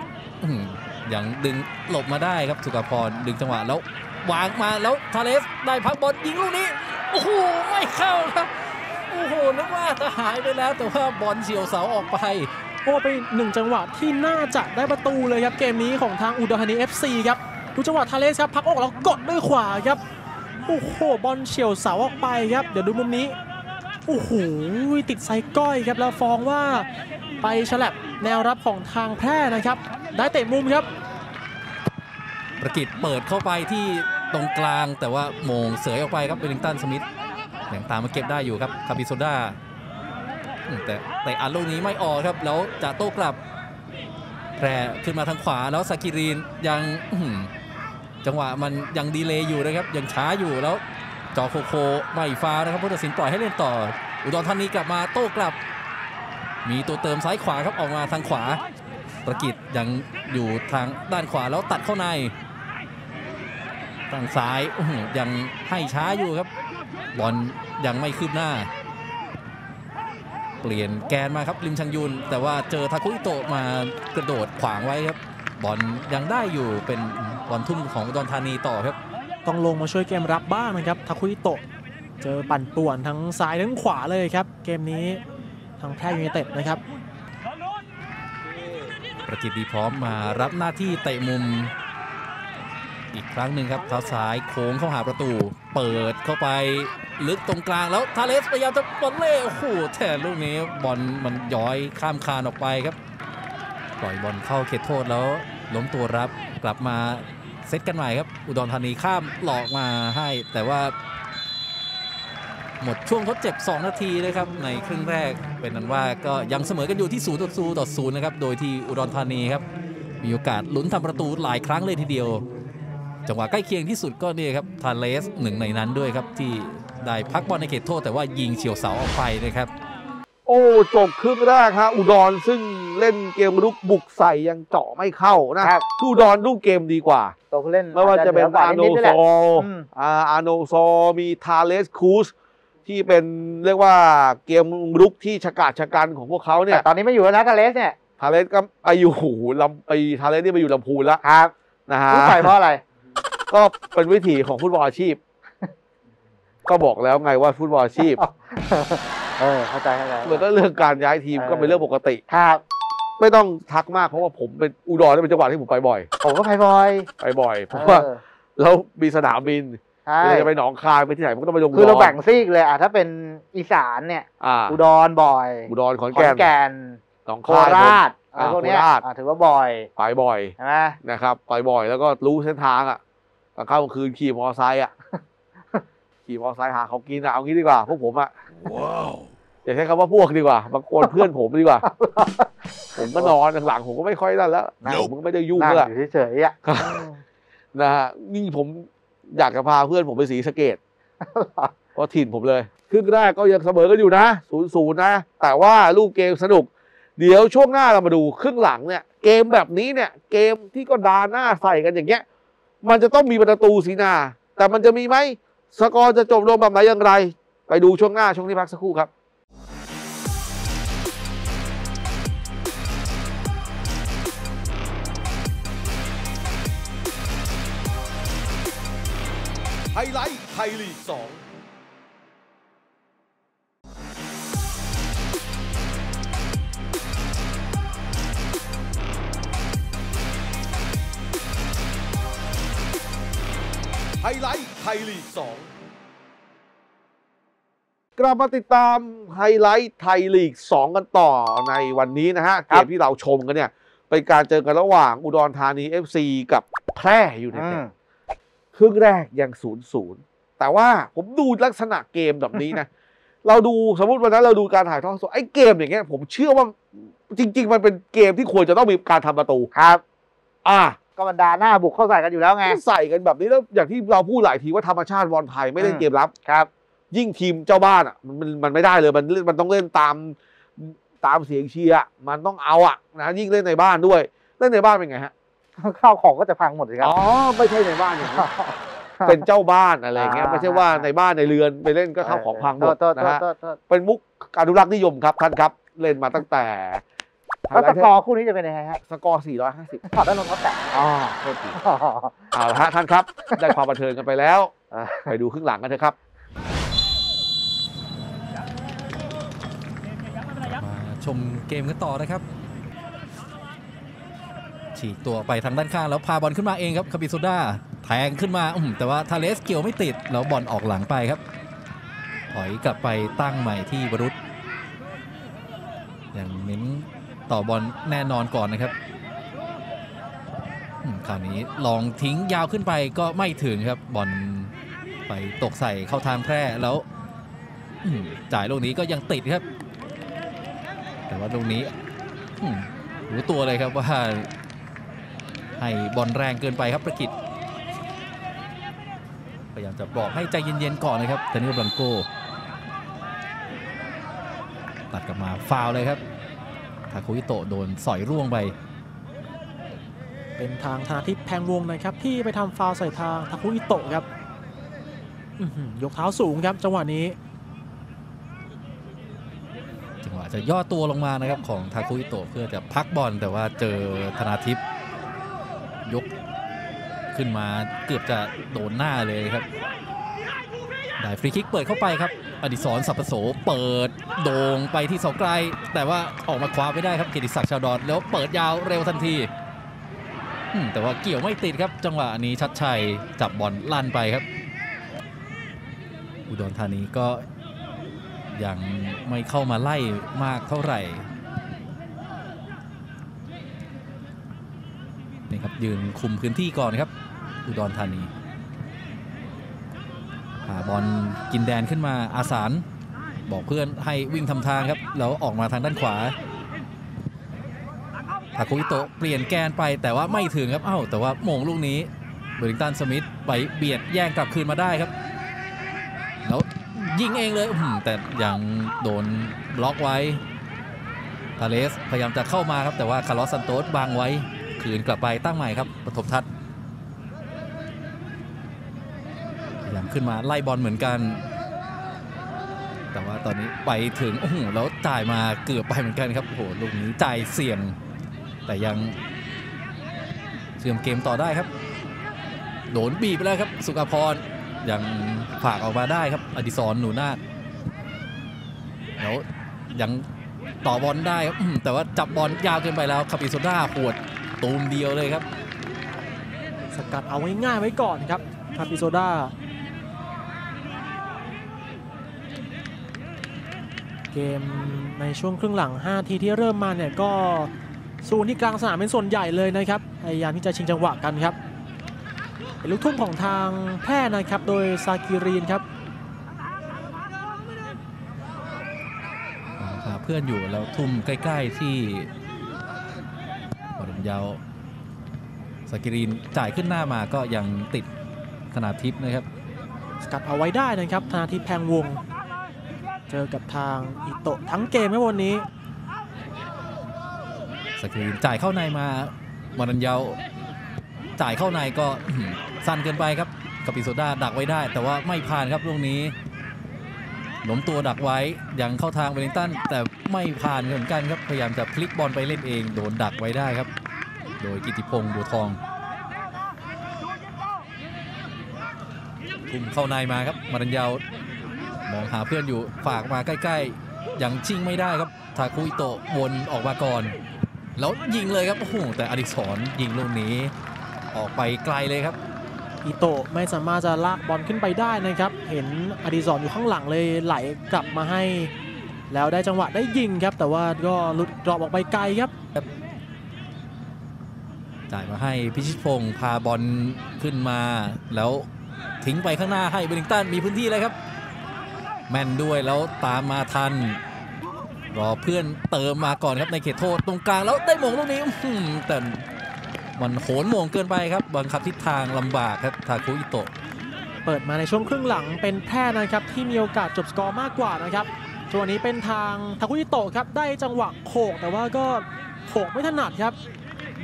อย่างดึงหลบมาได้ครับสุขพรดึงจังหวะแล้ววางมาแล้วทาเลสได้พักบอลยิงลูกนี้โอ้โหไม่เข้านะโอ้โหนึกว่าจะหายไปแล้วแต่ว่าบอลเฉียวเสาออกไปโอ้ไปหนึ่งจังหวะที่น่าจะได้ประตูเลยครับเกมนี้ของทางอุดรธานี เอฟ ซี ครับดูจังหวะทาเลสครับพักออกแล้วกดด้วยขวาครับโอ้โหบอลเฉียวเสาออกไปครับเดี๋ยวดูมุมนี้โอ้โหติดไซก้อยครับแล้วฟองว่าไปฉลับแนวรับของทางแพร่นะครับได้เตะมุมครับประกิตเปิดเข้าไปที่ตรงกลางแต่ว่าโมงเสยออกไปครับเวลลิงตันสมิธยังตามมาเก็บได้อยู่ครับคาบิโซดาแต่แต่อันลูกนี้ไม่ออกครับแล้วจะโต้กลับแพร่ขึ้นมาทางขวาแล้วซากิรีนยังจังหวะมันยังดีเลย์อยู่นะครับยังช้าอยู่แล้วจอโคโคไม่ฟ้านะครับผู้ตัดสินปล่อยให้เล่นต่ออุดรธานีกลับมาโต้กลับมีตัวเติมซ้ายขวาครับออกมาทางขวาประกิตยังอยู่ทางด้านขวาแล้วตัดเข้าในทางซ้ายยังให้ช้าอยู่ครับบอลยังไม่คืบหน้าเปลี่ยนแกนมาครับริมชังยุนแต่ว่าเจอทาคุอิโตะมากระโดดขวางไว้ครับบอลยังได้อยู่เป็นบอลทุ่มของอุดรธานีต่อครับต้องลงมาช่วยเกมรับบ้างนะครับทาคุอิโตะเจอปั่นป่วนทั้งซ้ายทั้งขวาเลยครับเกมนี้ทางแพร่ยูไนเต็ดนะครับประกิตดีพร้อมมารับหน้าที่เตะมุมอีกครั้งหนึ่งครับเท้าซ้ายโค้งเข้าหาประตูเปิดเข้าไปลึกตรงกลางแล้วทาเลสพยายามจะบอลเล่โอ้โหแต่ลูกนี้บอลมันย้อยข้ามคานออกไปครับปล่อยบอลเข้าเขตโทษแล้วล้มตัวรับกลับมาเซตกันใหม่ครับอุดรธานีข้ามหลอกมาให้แต่ว่าหมดช่วงทดเจ็บสองนาทีเลยครับในครึ่งแรกเป็นนั้นว่าก็ยังเสมอกันอยู่ที่ศูนย์ต่อศูนย์นะครับโดยที่อุดรธานีครับมีโอกาสลุ้นทำประตูหลายครั้งเลยทีเดียวจังหวะใกล้เคียงที่สุดก็นี่ครับทาเลสหนึ่งในนั้นด้วยครับที่ได้พักบอลในเขตโทษแต่ว่ายิงเฉียวเสาออกไปนะครับโอ้จบครึ่งแรกฮะอุดรซึ่งเล่นเกมรุกบุกใส่ยังเจาะไม่เข้านะครับอุดรลูกเกมดีกว่าตัวเล่นไม่ว่าจะเป็นอาโนโซอาโนโซมีทาเลสคูสที่เป็นเรียกว่าเกมรุกที่ฉกาจฉกันของพวกเขาเนี่ยตอนนี้ไม่อยู่แล้วนะทาเลสเนี่ยทาเลสก็ไปอยู่ลำไปทาเลสนี่ไปอยู่ลำพูนแล้วครับนะฮะใส่เพราะอะไรก็เป็นวิถีของฟุตบอลอาชีพก็บอกแล้วไงว่าฟุตบอลอาชีพเออเข้าใจเข้าใจมันก็เรื่องการย้ายทีมก็เป็นเรื่องปกติครับไม่ต้องทักมากเพราะว่าผมเป็นอุดรเป็นจังหวัดที่ผมไปบ่อยผมก็ไปบ่อยไปบ่อยเพราะว่าแล้วมีสนามบิน เราจะไปหนองคายไปที่ไหนมันก็ต้องไปลงคือเราแบ่งซีกเลยอ่ะถ้าเป็นอีสานเนี่ยอุดรบ่อยอุดรขอนแก่นหนองคายโคราชอะไรพวกนี้ถือว่าบ่อยไปบ่อยใช่ไหมนะครับไปบ่อยแล้วก็รู้เส้นทางอ่ะกลางค่ำกลางคืนขี่มอเตอร์ไซค์อ่ะขี่มอเตอร์ไซค์หาเขากินเอางี้ดีกว่าพวกผมอ่ะอย่าใช้คำว่าพวกดีกว่าบางคนเพื่อนผมดีกว่าผมก็นอนหลังผมก็ไม่ค่อยนั่นแล้วผมก็ไม่ได้ยุ่งแล้วเฉยๆอ่ะนะฮะนี่ผมอยากจะพาเพื่อนผมไปศรีสะเกษเพราะถิ่นผมเลยครึ่งแรกก็ยังเสมอกันอยู่นะศูนย์ศูนย์นะแต่ว่าลูกเกมสนุกเดี๋ยวช่วงหน้าเรามาดูครึ่งหลังเนี่ยเกมแบบนี้เนี่ยเกมที่ก็ดาหน้าใส่กันอย่างเงี้ยมันจะต้องมีประตูสีนาแต่มันจะมีไหมสกอร์จะจบลงแบบไหนอย่างไรไปดูช่วงหน้าช่วงนี้พักสักครู่ครับไฮไลท์ไทยลีกสองไฮไลท์ไทยลีกสองกลับมาติดตามไฮไลท์ไทยลีกสองกันต่อในวันนี้นะฮะเกมที่เราชมกันเนี่ยเป็นการเจอกันระหว่างอุดรธานี เอฟ ซี กับแพร่ยูไนเต็ดครึ่งแรกยังศูนย์ศูนย์แต่ว่าผมดูลักษณะเกมแบบนี้นะ เราดูสมมติวันนั้นเราดูการถ่ายทอดสดไอ้เกมอย่างเงี้ยผมเชื่อว่าจริงๆมันเป็นเกมที่ควรจะต้องมีการทำประตูครับอ่าก็บรรดาหน้าบุกเข้าใส่กันอยู่แล้วไงใส่กันแบบนี้แล้วอย่างที่เราพูดหลายทีว่าธรรมชาติบอลไทยไม่เล่นเกมรับครับยิ่งทีมเจ้าบ้านอ่ะมันมันไม่ได้เลยมันมันต้องเล่นตามตามเสียงเชียร์มันต้องเอาอ่ะนะยิ่งเล่นในบ้านด้วยเล่นในบ้านเป็นไงฮะข้าวของก็จะพังหมดเลยครับอ๋อไม่ใช่ในบ้านอย่างนี้เป็นเจ้าบ้านอะไรเงี้ยไม่ใช่ว่าในบ้านในเรือนไปเล่นก็ข้าวของพังหมดนะฮะเป็นมุกอนุรักษ์นิยมครับท่านครับเล่นมาตั้งแต่แล้วสกอร์คู่นี้จะเป็นยังไงฮะสกอร์สี่ร้อยห้าสิบถอดด้านนนท์เขาแตะอ๋อโทษทีเอาละฮะท่านครับได้ความบันเทิงกันไปแล้วไปดูครึ่งหลังกันเถอะครับมาชมเกมกันต่อนะครับฉีกตัวไปทางด้านข้างแล้วพาบอลขึ้นมาเองครับคาบิโซด้าแทงขึ้นมาแต่ว่าทาเลสเกี่ยวไม่ติดแล้วบอลออกหลังไปครับถอยกลับไปตั้งใหม่ที่วรุษอย่างเน้นต่อบอลแน่นอนก่อนนะครับคราวนี้ลองทิ้งยาวขึ้นไปก็ไม่ถึงครับบอลไปตกใส่เข้าทางแพร่แล้วจ่ายลูกนี้ก็ยังติดครับแต่ว่าลูกนี้รู้ตัวเลยครับว่าให้บอลแรงเกินไปครับประกิตพยายามจะบอกให้ใจเย็นๆก่อนนะครับแต่นี่บลังโกตัดกลับมาฟาวเลยครับทาคุยิโตะโดนสอยร่วงไปเป็นทางธนาทิพย์แพงวงนะครับที่ไปทำฟาวใส่ทางทาคุยิโตะครับยกเท้าสูงครับจังหวะนี้จังหวะจะย่อตัวลงมานะครับของทาคุยิโตะเพื่อจะพักบอลแต่ว่าเจอธนาทิพย์ยกขึ้นมาเกือบจะโดนหน้าเลยครับได้ฟรีคิกเปิดเข้าไปครับอดิศรสัพพโสเปิดโด่งไปที่เสาไกลแต่ว่าออกมาคว้าไม่ได้ครับเกียรติศักดิ์ชาวดอนแล้วเปิดยาวเร็วทันทีแต่ว่าเกี่ยวไม่ติดครับจังหวะนี้ชัดชัยจับบอลลั่นไปครับอุดรธานีก็ยังไม่เข้ามาไล่มากเท่าไหร่นี่ครับยืนคุมพื้นที่ก่อนครับอุดรธานีบอลกินแดนขึ้นมาอาสารบอกเพื่อนให้วิ่งทำทางครับแล้วออกมาทางด้านขวาทาคุยิโตะเปลี่ยนแกนไปแต่ว่าไม่ถึงครับเอ้าแต่ว่าโมงลูกนี้เบลลิงตันสมิธไปเบียดแย่งกลับคืนมาได้ครับแล้วยิงเองเลยแต่ยังโดนบล็อกไว้ทาเลสพยายามจะเข้ามาครับแต่ว่าคาร์ลอสซันโตสบังไว้คืนกลับไปตั้งใหม่ครับปฐมทัศน์ยังขึ้นมาไล่บอลเหมือนกันแต่ว่าตอนนี้ไปถึงโอ้โหแล้วจ่ายมาเกือบไปเหมือนกันครับโอ้โหลูกนี้จ่ายเสี่ยงแต่ยังเชื่อมเกมต่อได้ครับโดนบีบไปแล้วครับสุขพรยังฝากออกมาได้ครับอดิศรหนูนาฏแล้วยังต่อบอลได้ครับแต่ว่าจับบอลยาวเกินไปแล้วคาปิโซด้าขวดตูมเดียวเลยครับสกัดเอาง่ายๆไว้ก่อนครับคาปิโซด้า เกมในช่วงครึ่งหลังห้าทีที่เริ่มมาเนี่ยก็ซูนที่กลางสนามเป็นส่วนใหญ่เลยนะครับพยายามที่จะชิงจังหวะกันครับเป็นลูกทุ่งของทางแพร่นะครับโดยซากิรินครับเพื่อนอยู่แล้วทุ่มใกล้ๆที่บอลยาวซากิรินจ่ายขึ้นหน้ามาก็ยังติดธนาทิพย์นะครับสกัดเอาไว้ได้นะครับธนาทิพย์แพงวงเจอกับทางอิโตะทั้งเกมในวันนี้สกรีนจ่ายเข้าในมามานันยาวจ่ายเข้าในก็ สั้นเกินไปครับกับปิโซด้าดักไว้ได้แต่ว่าไม่ผ่านครับลูกนี้หลมตัวดักไว้ยังเข้าทางเวลิงตันแต่ไม่ผ่านเหมือนกันครับพยายามจะพลิกบอลไปเล่นเองโดนดักไว้ได้ครับโดยกิติพงศ์บัวทองทุ่มเข้าในมาครับมานันยาวมองหาเพื่อนอยู่ฝากมาใกล้ๆยังชิงไม่ได้ครับทาคุอิโตะวนออกมาก่อนแล้วยิงเลยครับโอ้โหแต่อดิศรยิงลูกนี้ออกไปไกลเลยครับอิโตะไม่สามารถจะลากบอลขึ้นไปได้นะครับเห็นอดิศรอยู่ข้างหลังเลยไหลกลับมาให้แล้วได้จังหวะได้ยิงครับแต่ว่าก็หลุดกรอบออกไปไกลครับจ่ายมาให้พิชิตพงศ์พาบอลขึ้นมาแล้วทิ้งไปข้างหน้าให้เบลิงตันมีพื้นที่เลยครับแม่นด้วยแล้วตามมาทันรอเพื่อนเติมมาก่อนครับในเขตโทษตรงกลางแล้วได้มงลูกนี้แต่มันโหนมงเกินไปครับบังคับทิศทางลำบากครับทาคุอิโตะเปิดมาในช่วงครึ่งหลังเป็นแพร่นะครับที่มีโอกาสจบสกอร์มากกว่านะครับจังหวะนี้เป็นทางทาคุอิโตะครับได้จังหวะโขกแต่ว่าก็โขกไม่ถนัดครับ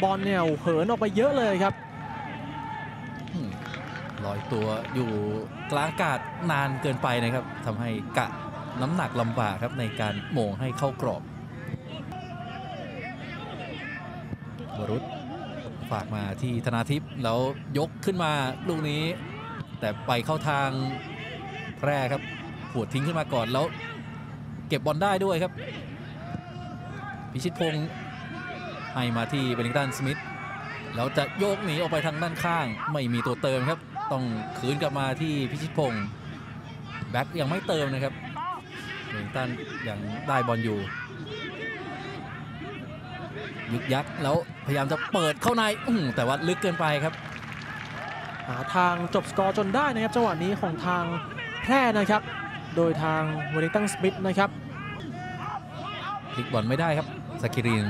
บอลเนี่ยเหินออกไปเยอะเลยครับลอยตัวอยู่กลางอากาศนานเกินไปนะครับทำให้กะน้ำหนักลำบากครับในการโหม่งให้เข้ากรอบวรุษฝากมาที่ธนาทิพย์แล้วยกขึ้นมาลูกนี้แต่ไปเข้าทางแพร่ครับผวดทิ้งขึ้นมาก่อนแล้วเก็บบอลได้ด้วยครับพิชิตพงศ์ให้มาที่เวลลิงตันสมิธแล้วจะโยกหนีออกไปทางด้านข้างไม่มีตัวเติมครับต้องคืนกลับมาที่พิชิตพงศ์แบ็คยังไม่เติมนะครับเวลิงตันยังได้บอลอยู่ยึกยักแล้วพยายามจะเปิดเข้าในแต่ว่าลึกเกินไปครับหาทางจบสกอร์จนได้นะครับจังหวะนี้ของทางแพร่นะครับโดยทางเวลิงตันสมิธนะครับพลิกบอลไม่ได้ครับซากิริน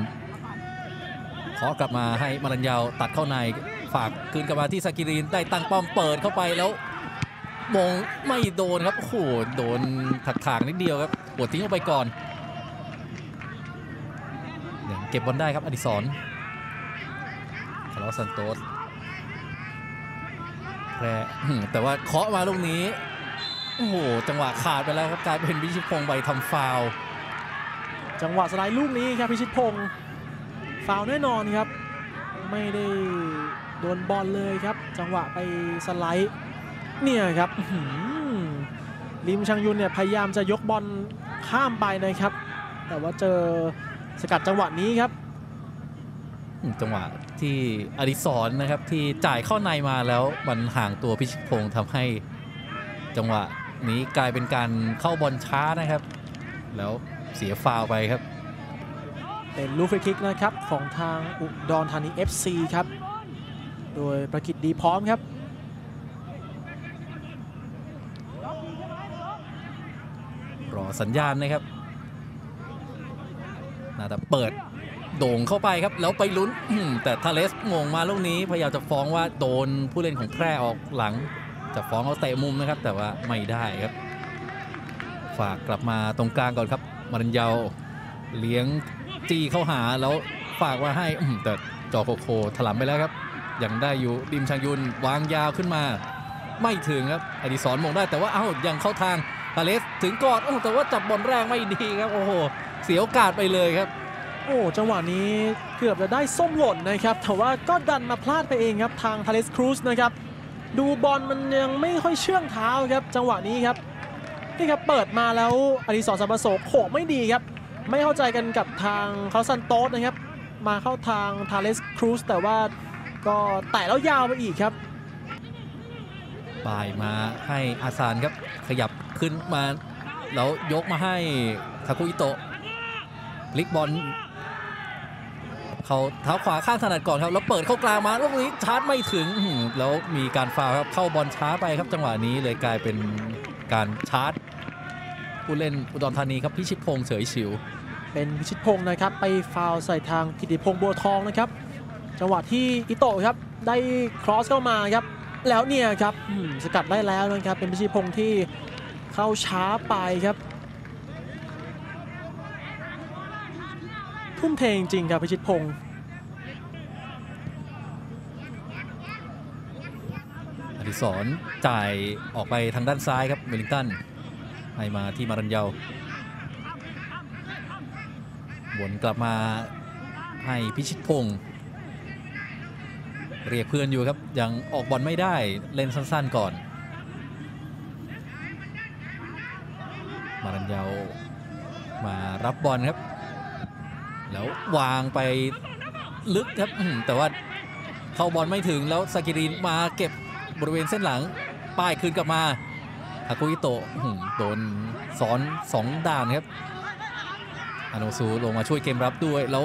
ขอกลับมาให้มารัญญาวตัดเข้าในฝากคืนกลับมาที่ซากิรินได้ตั้งป้อมเปิดเข้าไปแล้วมงไม่โดนครับโอ้โหโดนถักถางนิดเดียวครับปวดทิ้งออกไปก่อนเก็บบอลได้ครับอดิศรคาร์ลอสซันโตสแพร่แต่ว่าเคาะมาลูกนี้โอ้โหจังหวะขาดไปแล้วครับกลายเป็นพิชิตพงศ์ไปทำฟาวล์จังหวะสไลด์ลูกนี้ครับพิชิตพงศ์ฟาวล์แน่นอนครับไม่ได้โดนบอลเลยครับจังหวะไปสไลด์เนี่ยครับริมชังยุนเนี่ยพยายามจะยกบอลข้ามไปนะครับแต่ว่าเจอสกัดจังหวะนี้ครับจังหวะที่อดิศรนะครับที่จ่ายเข้าในมาแล้วมันห่างตัวพิชิตพงศ์ทำให้จังหวะนี้กลายเป็นการเข้าบอลช้านะครับแล้วเสียฟาวล์ไปครับเป็นลูกฟรีคิกนะครับของทางอุดรธานี เอฟ ซี ครับโดยประกิตดีพร้อมครับรอสัญญาณนะครับน่าจะเปิดโด่งเข้าไปครับแล้วไปลุ้น แต่ทาเลสมงมาลูกนี้พยายามจะฟ้องว่าโดนผู้เล่นของแพร่ออกหลังจะฟ้องเอาเตะมุมนะครับแต่ว่าไม่ได้ครับฝากกลับมาตรงกลางก่อนครับมารัญญาวเลี้ยงจีเข้าหาแล้วฝากว่าให้แต่จอโคโคถลำไปแล้วครับยังได้อยู่ดิมชังยุนวางยาวขึ้นมาไม่ถึงครับอดิศรมงได้แต่ว่าเอ้ายังเข้าทางทาเลสถึงกอดโอ้แต่ว่าจับบอลแรงไม่ดีครับโอ้โหเสียโอกาสไปเลยครับโอ้จังหวะนี้เกือบจะได้ส้มหล่นนะครับแต่ว่าก็ดันมาพลาดไปเองครับทางทาเลสครูซนะครับดูบอลมันยังไม่ค่อยเชื่องเท้าครับจังหวะนี้ครับนี่ครับเปิดมาแล้วอดิศรสัมปโสโขกไม่ดีครับไม่เข้าใจกันกับทางคาร์ลอส ซันโตสนะครับมาเข้าทางทาเลสครูซแต่ว่าก็แตะแล้วยาวไปอีกครับบ่ายมาให้อาซานครับขยับขึ้นมา แล้วยกมาให้ทาคุอิโตะพลิกบอลเขาเท้าขวาข้างถนัดก่อนครับแล้วเปิดเข้ากลางมาลูกนี้ชาร์จไม่ถึงแล้วมีการฟาวครับเข้าบอลช้าไปครับจังหวะนี้เลยกลายเป็นการชาร์จผู้เล่นอุดรธานีครับพิชิตพงษ์เฉยฉิวเป็นพิชิตพงษ์นะครับไปฟาวใส่ทางกิติพงษ์บัวทองนะครับจังหวะที่อิโตะครับได้ครอสเข้ามาครับแล้วเนี่ยครับสกัดได้แล้วนะครับเป็นพิชิตพงษ์ที่เข้าช้าไปครับทุ่มเทจริงครับพิชิตพงษ์อดิศรจ่ายออกไปทางด้านซ้ายครับเวลลิงตันให้มาที่มารัญเยาวนกลับมาให้พิชิตพงษ์เรียกเพื่อนอยู่ครับยังออกบอลไม่ได้เล่นสั้นๆก่อนมารัญเยามารับบอลครับแล้ววางไปลึกครับแต่ว่าเข้าบอลไม่ถึงแล้วซากิรินมาเก็บบริเวณเส้นหลังป้ายคืนกลับมาทาคุอิโตะโดนซ้อนสองด่านครับอโนซูลงมาช่วยเกมรับด้วยแล้ว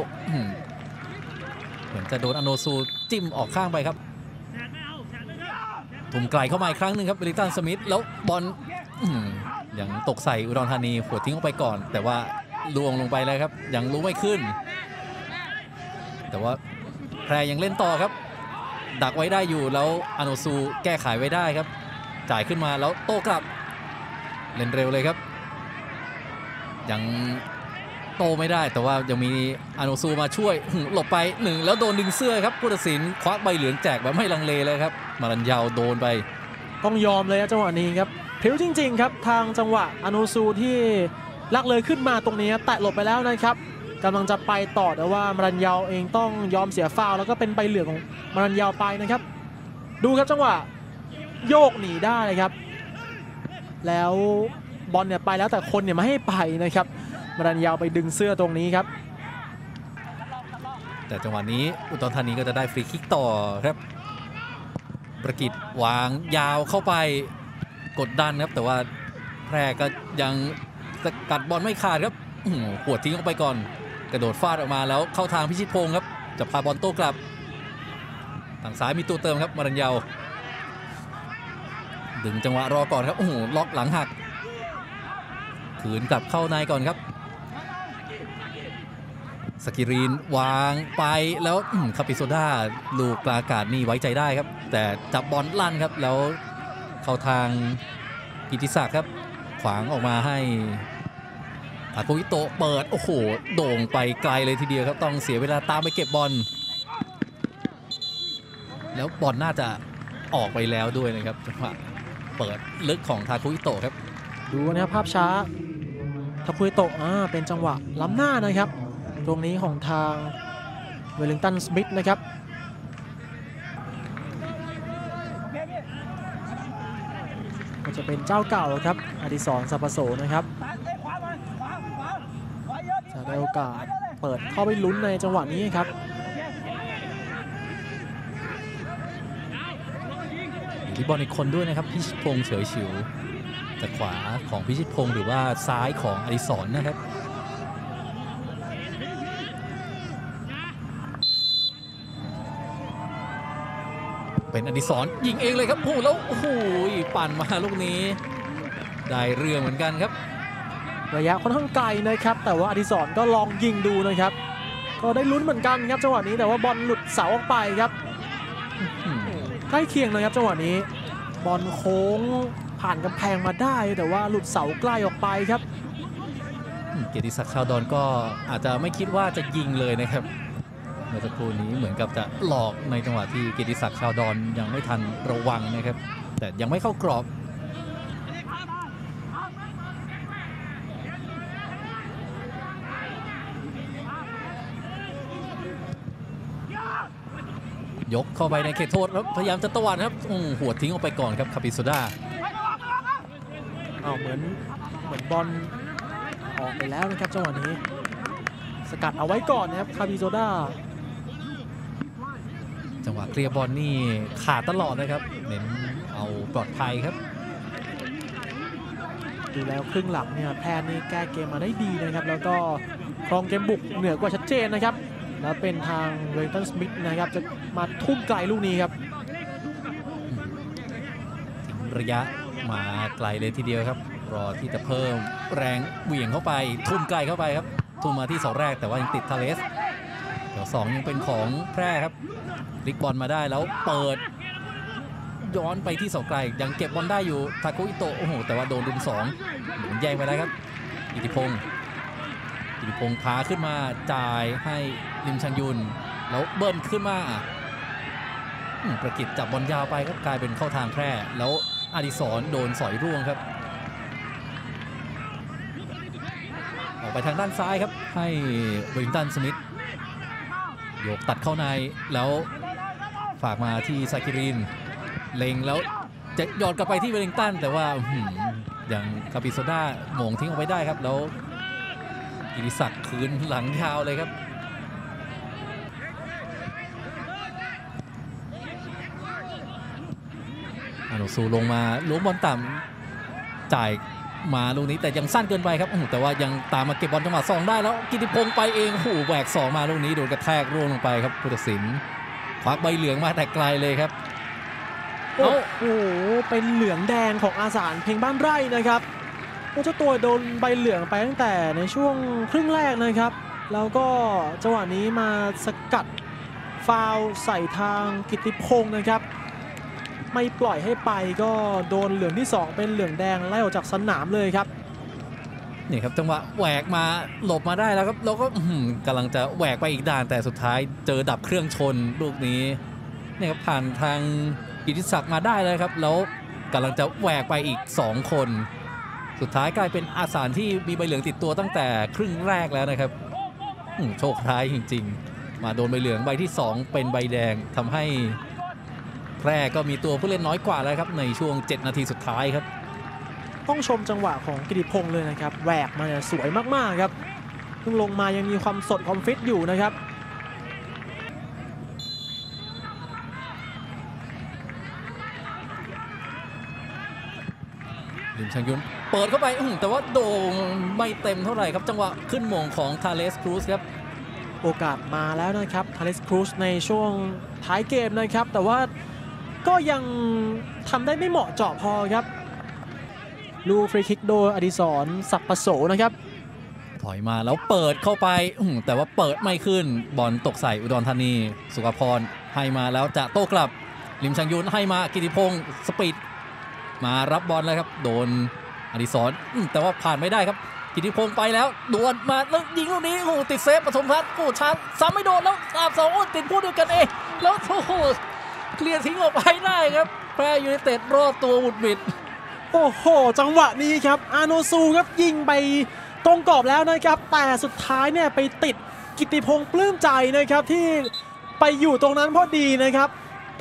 เหมือนจะโดนอโนซูจิ้มออกข้างไปครับทุ่มไกลเข้ามาอีกครั้งหนึ่งครับเวลลิงตันสมิธแล้วบอลยังตกใส่อุดรธานีหัวทิ้งออกไปก่อนแต่ว่าล่วงลงไปแล้วครับยังรู้ไม่ขึ้นแต่ว่าแพรยังเล่นต่อครับดักไว้ได้อยู่แล้วอโนซูแก้ไขไว้ได้ครับจ่ายขึ้นมาแล้วโต้กลับเล่นเร็วเลยครับยังโตไม่ได้แต่ว่ายังมีอโนซูมาช่วยหลบไปหนึ่งแล้วโดนดึงเสื้อครับผู้ตัดสินคว้าใบเหลืองแจกแบบไม่ลังเลเลยครับมารัญยาวโดนไปต้องยอมเลยนะจังหวะนี้ครับผิวจริงๆครับทางจังหวะอโนซูที่ลักเลยขึ้นมาตรงนี้แตะหลบไปแล้วนะครับกำลังจะไปต่อแต่ว่ามารัญยาวเองต้องยอมเสียฟาวแล้วก็เป็นใบเหลืองของมารัญยาวไปนะครับดูครับจังหวะโยกหนีได้ครับแล้วบอลเนี่ยไปแล้วแต่คนเนี่ยไม่ให้ไปนะครับมารัญยาวไปดึงเสื้อตรงนี้ครับแต่จังหวะนี้อุดรธานีก็จะได้ฟรีคิกต่อครับประกิตวางยาวเข้าไปกดดันครับแต่ว่าแพรก็ยังสกัดบอลไม่ขาดครับปวดทิ้งออกไปก่อนกระโดดฟาดออกมาแล้วเข้าทางพิชิตพงษ์ครับจะพาบอลโต้กลับทางซ้ายมีตัวเติมครับมารัญยาวดึงจังหวะรอก่อนครับโอ้โหล็อกหลังหักขืนกลับเข้าในก่อนครับสกิรีนวางไปแล้วคาปิโซดาลูกปลาอากาศนี่ไว้ใจได้ครับแต่จับบอลลั่นครับแล้วเข้าทางกิติศักดิ์ครับขวางออกมาให้ทาคุอิโตะเปิดโอ้โหโด่งไปไกลเลยทีเดียวครับต้องเสียเวลาตามไปเก็บบอลแล้วบอลน่าจะออกไปแล้วด้วยนะครับจังหวะเปิดลึกของทาคุอิโตะครับดูนะครับภาพช้าทาคุอิโตะเป็นจังหวะล้ำหน้านะครับตรงนี้ของทางเวลลิงตันสมิธนะครับก็จะเป็นเจ้าเก่าครับอดิศรสัพพโสนะครับจะได้โอกาสเปิดเข้าไปลุ้นในจังหวะนี้ครับมีบอลอีกคนด้วยนะครับพิชิตพงษ์เฉยฉิวแต่ขวาของพิชิตพงษ์หรือว่าซ้ายของอดิศรนะครับเป็นอดิศรยิงเองเลยครับผู้แล้วโอ้โหปั่นมาลูกนี้ได้เรื่องเหมือนกันครับระยะค่อนข้างไกลนะครับแต่ว่าอดิศรก็ลองยิงดูนะครับก็ได้ลุ้นเหมือนกันครับจังหวะนี้แต่ว่าบอลหลุดเสาออกไปครับใกล้เคียงนะครับจังหวะนี้บอลโค้งผ่านกำแพงมาได้แต่ว่าหลุดเสาใกล้ออกไปครับเกียรติศักดิ์ชาวดอนก็อาจจะไม่คิดว่าจะยิงเลยนะครับเมื่อสักครู่นี้เหมือนกับจะหลอกในจังหวะที่เกียรติศักดิ์ชาวดอนยังไม่ทันระวังนะครับแต่ยังไม่เข้ากรอบยกเข้าไปในเขตโทษแล้วพยายามจะตะวันครับหัวทิ้งออกไปก่อนครับคาปิโซดาเอาเหมือนเหมือนบอลออกไปแล้วนะครับจังหวะนี้สกัดเอาไว้ก่อนนะครับคาปิโซดาจังหวะเคลียร์บอลนี่ขาดตลอดนะครับเน้นเอาปลอดภัยครับ ดูแล้วครึ่งหลังเนี่ยแพนนี่แก้เกมมาได้ดีนะครับแล้วก็ครองเกมบุกเหนือกว่าชัดเจนนะครับแล้วเป็นทางเวลตันสมิธนะครับจะมาทุ่มไกลลูกนี้ครับระยะมาไกลเลยทีเดียวครับรอที่จะเพิ่มแรงเหวี่ยงเข้าไปทุ่มไกลเข้าไปครับทุ่มมาที่เสาแรกแต่ว่ายังติดทาเลสเสาสองยังเป็นของแพร่ครับพลิกบอลมาได้แล้วเปิดย้อนไปที่เสาไกลยังเก็บบอลได้อยู่ทาคุอิโตะโอ้โหแต่ว่าโดนรุมสองแย่งไปได้ครับอิทธิพงศ์อิทธิพงศ์พาขึ้นมาจ่ายให้ลิมชันยุนแล้วเบิ้ลขึ้นมาประกิตจับบอลยาวไปครับกลายเป็นเข้าทางแพร่แล้วอดิศรโดนสอยร่วงครับออกไปทางด้านซ้ายครับให้เวลิงตันสมิธโยกตัดเข้าในแล้วฝากมาที่ซากิรินเล็งแล้วจะหยอดกลับไปที่เวลิงตันแต่ว่าอย่างคาปิโซด้าโหม่งทิ้งเอาไว้ได้ครับแล้วกิติศักดิ์คืนหลังยาวเลยครับอนุสูลงมาล้วงบอลต่ำจ่ายมาลูกนี้แต่ยังสั้นเกินไปครับแต่ว่ายังตามมาเก็บบอลจังหวะสองได้แล้วกิติพงศ์ไปเองหูแหวกสองมาลูกนี้โดนกระแทกร่วงลงไปครับผู้ตัดสินคว้าใบเหลืองมาแต่ไกลเลยครับโอ้โหเป็นเหลืองแดงของอาสาฬเพลงบ้านไร่นะครับเจ้าตัวโดนใบเหลืองไปตั้งแต่ในช่วงครึ่งแรกนะครับแล้วก็จังหวะนี้มาสกัดฟาวล์ใส่ทางกิติพงศ์นะครับไม่ปล่อยให้ไปก็โดนเหลืองที่สองเป็นเหลืองแดงไล่ออกจากสนามเลยครับนี่ครับจังหวะแหวกมาหลบมาได้แล้วครับแล้วก็กำลังจะแหวกไปอีกด่านแต่สุดท้ายเจอดับเครื่องชนลูกนี้นี่ครับผ่านทางกิติศักดิ์มาได้เลยครับแล้วกำลังจะแหวกไปอีกสองคนสุดท้ายกลายเป็นอาสาฬที่มีใบเหลืองติดตัวตั้งแต่ครึ่งแรกแล้วนะครับโชคร้ายจริงๆมาโดนใบเหลืองใบที่สองเป็นใบแดงทำให้แพร่ก็มีตัวผู้เล่นน้อยกว่าแล้วครับในช่วงเจ็ดนาทีสุดท้ายครับต้องชมจังหวะของกิติพงศ์เลยนะครับแหวกมาสวยมากๆครับเพิ่งลงมายังมีความสดความฟิตอยู่นะครับลิมชังยุนเปิดเข้าไปแต่ว่าโด่งไม่เต็มเท่าไหร่ครับจังหวะขึ้นมงของทาเลสครูซครับโอกาสมาแล้วนะครับทาเลสครูซในช่วงท้ายเกมนะครับแต่ว่าก็ยังทำได้ไม่เหมาะเจาะพอครับลูฟรีคิกโดยอดิศรศักดิ์ประโสนะครับถอยมาแล้วเปิดเข้าไปแต่ว่าเปิดไม่ขึ้นบอลตกใส่อุดรธานีสุขพรให้มาแล้วจะโต้กลับลิมชังยุนให้มากิติพงศ์สปีดมารับบอลแล้วครับโดนอดิศรแต่ว่าผ่านไม่ได้ครับกิติพงศ์ไปแล้วดวลมาแล้วยิงลูกนี้โอ้ติดเซฟปฐมพัฒน์โอ้ชาร์จซ้ำไม่โดนแล้วสามสองโอ้ติดพูดด้วยกันเองแล้วโอ้โหเคลียร์ทิ้งออกไปได้ครับแพร่ยูไนเต็ดรอดตัวบุดบิดโอ้โหจังหวะนี้ครับอาโนซูครับยิงไปตรงกรอบแล้วนะครับแต่สุดท้ายเนี่ยไปติดกิติพงศ์ปลื้มใจนะครับที่ไปอยู่ตรงนั้นพอดีนะครับ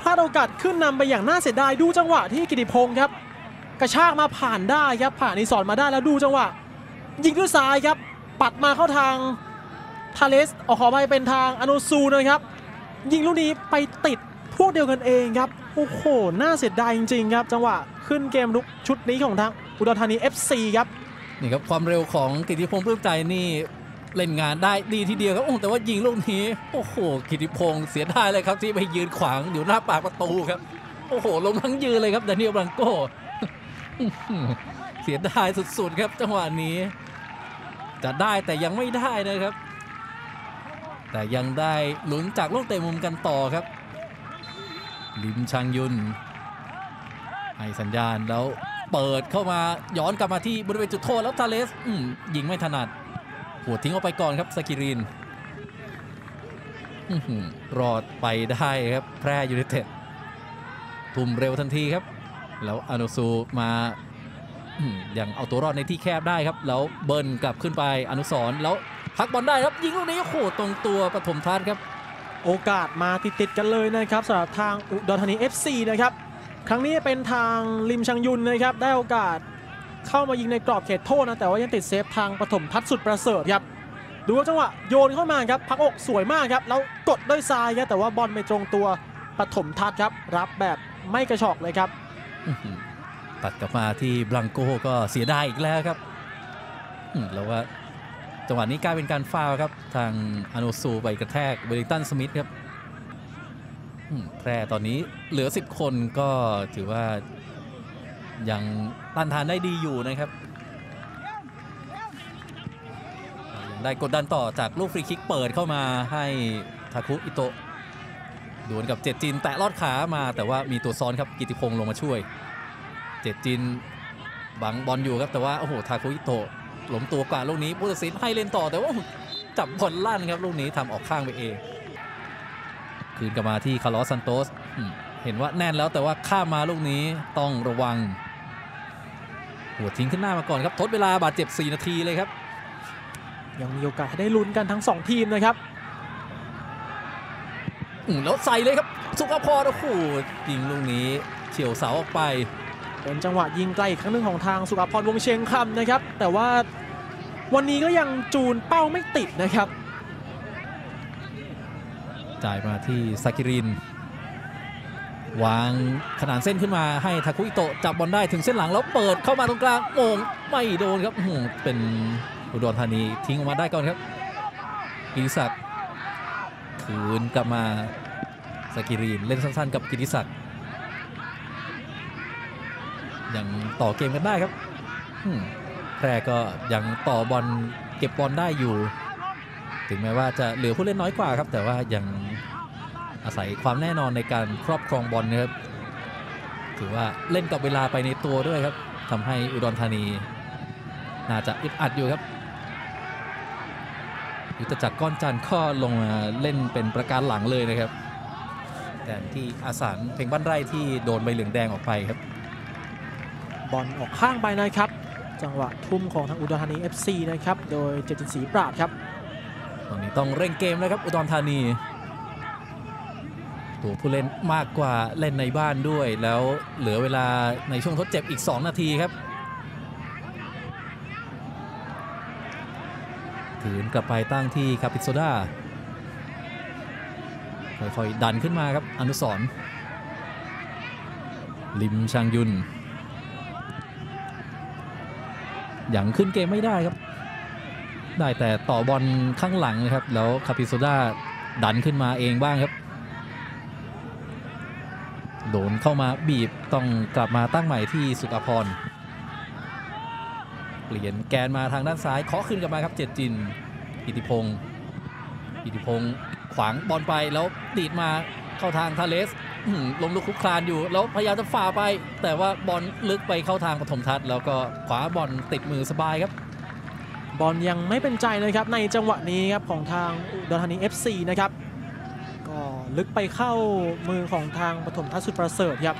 พลาดโอกาสขึ้นนำไปอย่างน่าเสียดายดูจังหวะที่กิติพงศ์ครับกระชากมาผ่านได้ครับผ่านนิสอนมาได้แล้วดูจังหวะยิงด้วยซ้ายครับปัดมาเข้าทางทาเลสออกขอไปเป็นทางอาโนซูนะครับยิงลูกนี้ไปติดพวกเดียวกันเองครับโอ้โหน่าเสียดายจริงๆครับจังหวะขึ้นเกมลุกชุดนี้ของทางอุดรธานี เอฟ ซี ครับนี่ครับความเร็วของกิติพงศ์ปลื้มใจนี่เล่นงานได้ดีทีเดียวครับแต่ว่ายิงลูกนี้โอ้โหกิติพงศ์เสียดายเลยครับที่ไปยืนขวางอยู่หน้าปากประตูครับโอ้โหล้มทั้งยืนเลยครับดานิเอล บลังโกเสียดายสุดๆครับจังหวะนี้จะได้แต่ยังไม่ได้นะครับแต่ยังได้ลุ้นจากลูกเตะมุมกันต่อครับลิมชังยุนให้สัญญาณแล้วเปิดเข้ามาย้อนกลับมาที่บริเวณจุดโทษแล้วทาเลสยิงไม่ถนัดหัวทิ้งออกไปก่อนครับซากิรินรอดไปได้ครับแพร่ยูไนเต็ดทุ่มเร็วทันทีครับแล้วอาโนซูมาอย่างเอาตัวรอดในที่แคบได้ครับแล้วเบิร์นกลับขึ้นไปอนุสรแล้วพักบอลได้ครับยิงลูกนี้โขดตรงตัวปฐมทัศน์ครับโอกาสมาติดติดกันเลยนะครับสำหรับทางอุดรธานี เอฟ ซี นะครับครั้งนี้เป็นทางลิมชังยุนนะครับได้โอกาสเข้ามายิงในกรอบเขตโทษนะแต่ว่ายังติดเซฟทางปฐมทัศน์สุดประเสริฐครับดูว่าจังหวะโยนเข้ามาครับพักอกสวยมากครับแล้วกดด้วยซ้ายครับแต่ว่าบอลไม่ตรงตัวปฐมทัศน์ครับรับแบบไม่กระชอกเลยครับ ตัดกลับมาที่บลังโกก็เสียดายอีกแล้วครับแล้วว่าจังหวะนี้กลายเป็นการฟาวครับทางอโนซูไปกระแทกเวลลิงตันสมิธครับแพร่ตอนนี้เหลือสิบคนก็ถือว่ายังต้านทานได้ดีอยู่นะครับยังได้กดดันต่อจากลูกฟรีคิกเปิดเข้ามาให้ทาคุอิโตะดวลกับเจจินแตะลอดขามาแต่ว่ามีตัวซ้อนครับกิติพงษ์ลงมาช่วยเจจินบังบอลอยู่ครับแต่ว่าโอ้โหทาคุอิโตะหลมตัวกว่าลูกนี้ผู้ตัดสินให้เล่นต่อแต่ว่าจับบอลลั่นครับลูกนี้ทำออกข้างไปเองคืนกลับมาที่คาร์ลอสซันโตสเห็นว่าแน่นแล้วแต่ว่าข้ามมาลูกนี้ต้องระวังหัวทิ้งขึ้นหน้ามาก่อนครับทดเวลาบาดเจ็บสี่นาทีเลยครับยังมีโอกาสได้ลุ้นกันทั้งสองทีมนะครับแล้วใส่เลยครับสุขภพรโอ้โหยิงลูกนี้เฉี่ยวเสาออกไปเป็นจังหวะยิงไกลอีกครั้งหนึ่งของทางสุขภพรวงเชียงคำนะครับแต่ว่าวันนี้ก็ยังจูนเป้าไม่ติดนะครับจ่ายมาที่ซากิรินวางขนานเส้นขึ้นมาให้ทาคุอิโตะจับบอลได้ถึงเส้นหลังแล้วเปิดเข้ามาตรงกลางโมงไม่โดนครับเป็นอุดรธานีทิ้งออกมาได้ก่อนครับกิติศักดิ์คืนกลับมาซากิรินเล่นสั้นๆกับกิติศักดิ์ยังต่อเกมกันได้ครับแพร่ก็ยังต่อบอลเก็บบอลได้อยู่ถึงแม้ว่าจะเหลือผู้เล่นน้อยกว่าครับแต่ว่ายังอาศัยความแน่นอนในการครอบครองบอลนะครับถือว่าเล่นกับเวลาไปในตัวด้วยครับทำให้อุดรธานีน่าจะอึดอัดอยู่ครับยุทธจักรก้อนจันทร์ก็ลงมาเล่นเป็นประการหลังเลยนะครับแต่ที่อาสาเพ่งบ้านไร่ที่โดนใบเหลืองแดงออกไปครับบอลออกข้างไปนะครับจังหวะทุ่มของทางอุดรธานี เอฟ ซี นะครับโดยเจตินศรีปราดครับตอนนี้ต้องเร่งเกมแล้วครับอุดรธานีตัวผู้เล่นมากกว่าเล่นในบ้านด้วยแล้วเหลือเวลาในช่วงทดเจ็บอีกสองนาทีครับถืนกลับไปตั้งที่คาปิโซดาค่อยๆดันขึ้นมาครับอนุสรลิมชางยุนยังขึ้นเกมไม่ได้ครับได้แต่ต่อบอลข้างหลังนะครับแล้วคาปิโซดาดันขึ้นมาเองบ้างครับโดนเข้ามาบีบต้องกลับมาตั้งใหม่ที่สุขภพรเปลี่ยนแกนมาทางด้านซ้ายเคาะขึ้นกลับมาครับเจจินกิติพงศ์กิติพงศ์ขวางบอลไปแล้วตีดมาเข้าทางทาเลสลงลุกคุกคลานอยู่แล้วพยายามจะฝ่าไปแต่ว่าบอลลึกไปเข้าทางปฐมทัศน์แล้วก็ขวาบอลติดมือสบายครับบอลยังไม่เป็นใจเลยครับในจังหวะนี้ครับของทางอุดรธานี เอฟ ซี นะครับก็ลึกไปเข้ามือของทางปฐมทัศน์สุดประเสริฐครับ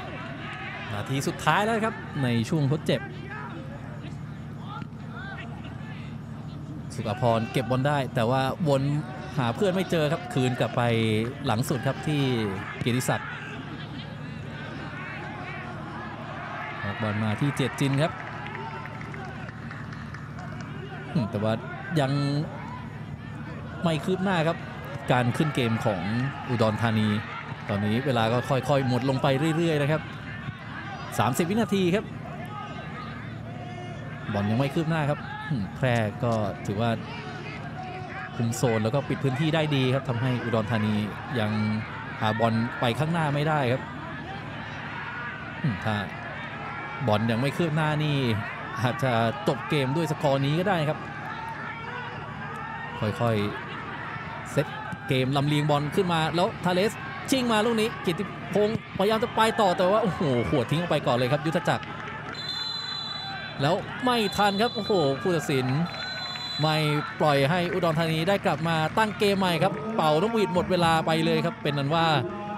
นาทีสุดท้ายแล้วครับในช่วงทดเจ็บสุขภพรเก็บบอลได้แต่ว่าวนหาเพื่อนไม่เจอครับคืนกลับไปหลังสุดครับที่เกียรติศักดิ์ออกบอลมาที่เจจินครับแต่ว่ายังไม่คืบหน้าครับการขึ้นเกมของอุดรธานีตอนนี้เวลาก็ค่อยๆหมดลงไปเรื่อยๆนะครับสามสิบวินาทีครับบอลยังไม่คืบหน้าครับแพร่ก็ถือว่าคุมโซนแล้วก็ปิดพื้นที่ได้ดีครับทำให้อุดรธานียังหาบอลไปข้างหน้าไม่ได้ครับถ้าบอลยังไม่คืบหน้านี่อาจจะจบเกมด้วยสกอร์นี้ก็ได้ครับค่อยๆเซตเกมลำเลียงบอลขึ้นมาแล้วทาเลสชิงมาลูกนี้กิติพงศ์พยายามจะไปต่อแต่ว่าโอ้โหหัวทิ้งออกไปก่อนเลยครับยุทธจักรแล้วไม่ทันครับโอ้โหผู้ตัดสินไม่ปล่อยให้อุดรธานีได้กลับมาตั้งเกมใหม่ครับเป่านกหวีดหมดเวลาไปเลยครับเป็นนั้นว่า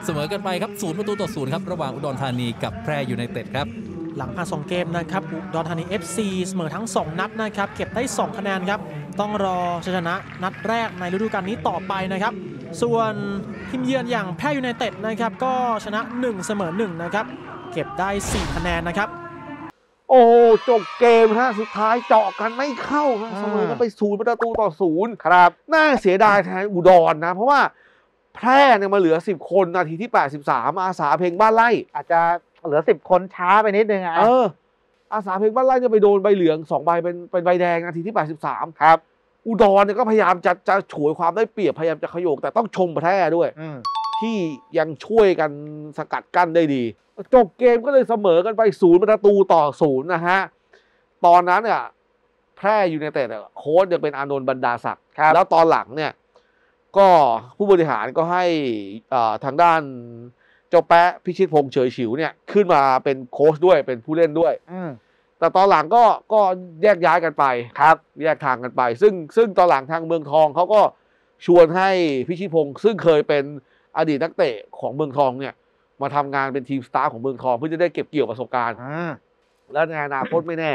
เสมอกันไปครับศูนย์ประตูต่อศูนย์ครับระหว่างอุดรธานีกับแพร่ยูไนเต็ดครับหลังผ่านสองเกมนะครับอุดรธานี เอฟ ซี เสมอทั้งสองนัดนะครับเก็บได้สองคะแนนครับต้องรอชัยชนะนัดแรกในฤดูกาลนี้ต่อไปนะครับส่วนทีมเยือนอย่างแพร่ยูไนเต็ดนะครับก็ชนะหนึ่งเสมอหนึ่งนะครับเก็บได้สี่คะแนนนะครับโอ้จบเกมฮะสุดท้ายเจาะกันไม่เข้าฮะเสมอกันไปศูนย์ประตูต่อศูนย์ครับน่าเสียดายแทนอุดร นะเพราะว่าแพร่เนี่ยมาเหลือสิบคนนาทีที่แปดสิบสามอาสาเพ่งบ้านไร่อาจจะเหลือสิบคนช้าไปนิดนึงอ่ะเออ อาสาเพลงบ้านไร่จะไปโดนใบเหลืองสองใบเป็นเป็นใบแดงนาทีที่แปดสิบสามครับอุดรเนี่ยก็พยายามจะจะฉวยความได้เปรียบพยายามจะขยโยกแต่ต้องชมประแท้ด้วยที่ยังช่วยกันสกัดกั้นได้ดีจบเกมก็เลยเสมอกันไปศูนย์ประตูต่อศูนย์นะฮะตอนนั้นเนี่ยแพร่ยูไนเต็ดโค้ชยังเป็นอานนท์บรรดาศักดิ์แล้วตอนหลังเนี่ยก็ผู้บริหารก็ให้ทางด้านเจ้าแปะพิชิตพงษ์เฉยฉิวเนี่ยขึ้นมาเป็นโค้ชด้วยเป็นผู้เล่นด้วยแต่ตอนหลังก็ก็แยกย้ายกันไปครับแยกทางกันไปซึ่งซึ่งตอนหลังทางเมืองทองเขาก็ชวนให้พิชิตพงษ์ซึ่งเคยเป็นอดีตนักเตะของเมืองทองเนี่ยมาทำงานเป็นทีมสตาร์ของเมืองทองเพื่อจะได้เก็บเกี่ยวประสบการณ์แล้วในอนาคตไม่แน่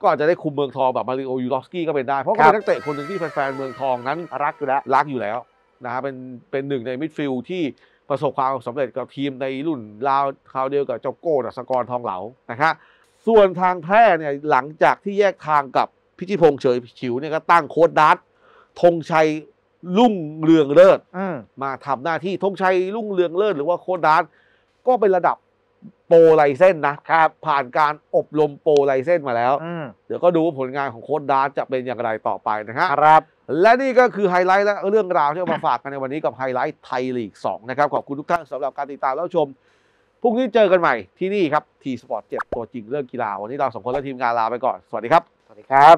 ก็อาจจะได้คุมเมืองทองแบบมาริโอยูรอฟสกี้ก็เป็นได้เพราะเป็นนักเตะคนหนึ่งที่แฟนๆเมืองทองนั้นรักอยู่แล้วรักอยู่แล้วนะฮะเป็นเป็นหนึ่งในมิดฟิลด์ที่ประสบความสำเร็จกับทีมในรุ่นราวคราวเดียวกับเจ้าโก้ดัชกรทองเหลานะครับส่วนทางแพร่เนี่ยหลังจากที่แยกทางกับพิชิตพงษ์เฉยฉิวเนี่ยก็ตั้งโค้ชดัชธงชัยรุ่งเรืองเลิศมาทำหน้าที่ธงชัยรุ่งเรืองเลิศหรือว่าโค้ชดัชก็เป็นระดับโปรไลเส้นนะครับผ่านการอบรมโปรไลเส้นมาแล้วเดี๋ยวก็ดูผลงานของโค้ชดัชจะเป็นอย่างไรต่อไปนะฮะครับและนี่ก็คือไฮไลท์และเรื่องราวที่มาฝากกันในวันนี้กับไฮไลท์ไทยลีกสองนะครับขอบคุณทุกท่านสำหรับการติดตามและชมพรุ่งนี้เจอกันใหม่ที่นี่ครับ T Sports เจ็ดตัวจริงเรื่องกีฬาวันนี้เราสองคนและทีมงานลาไปก่อนสวัสดีครับสวัสดีครับ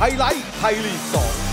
ไฮไลท์ไทยลีกสอง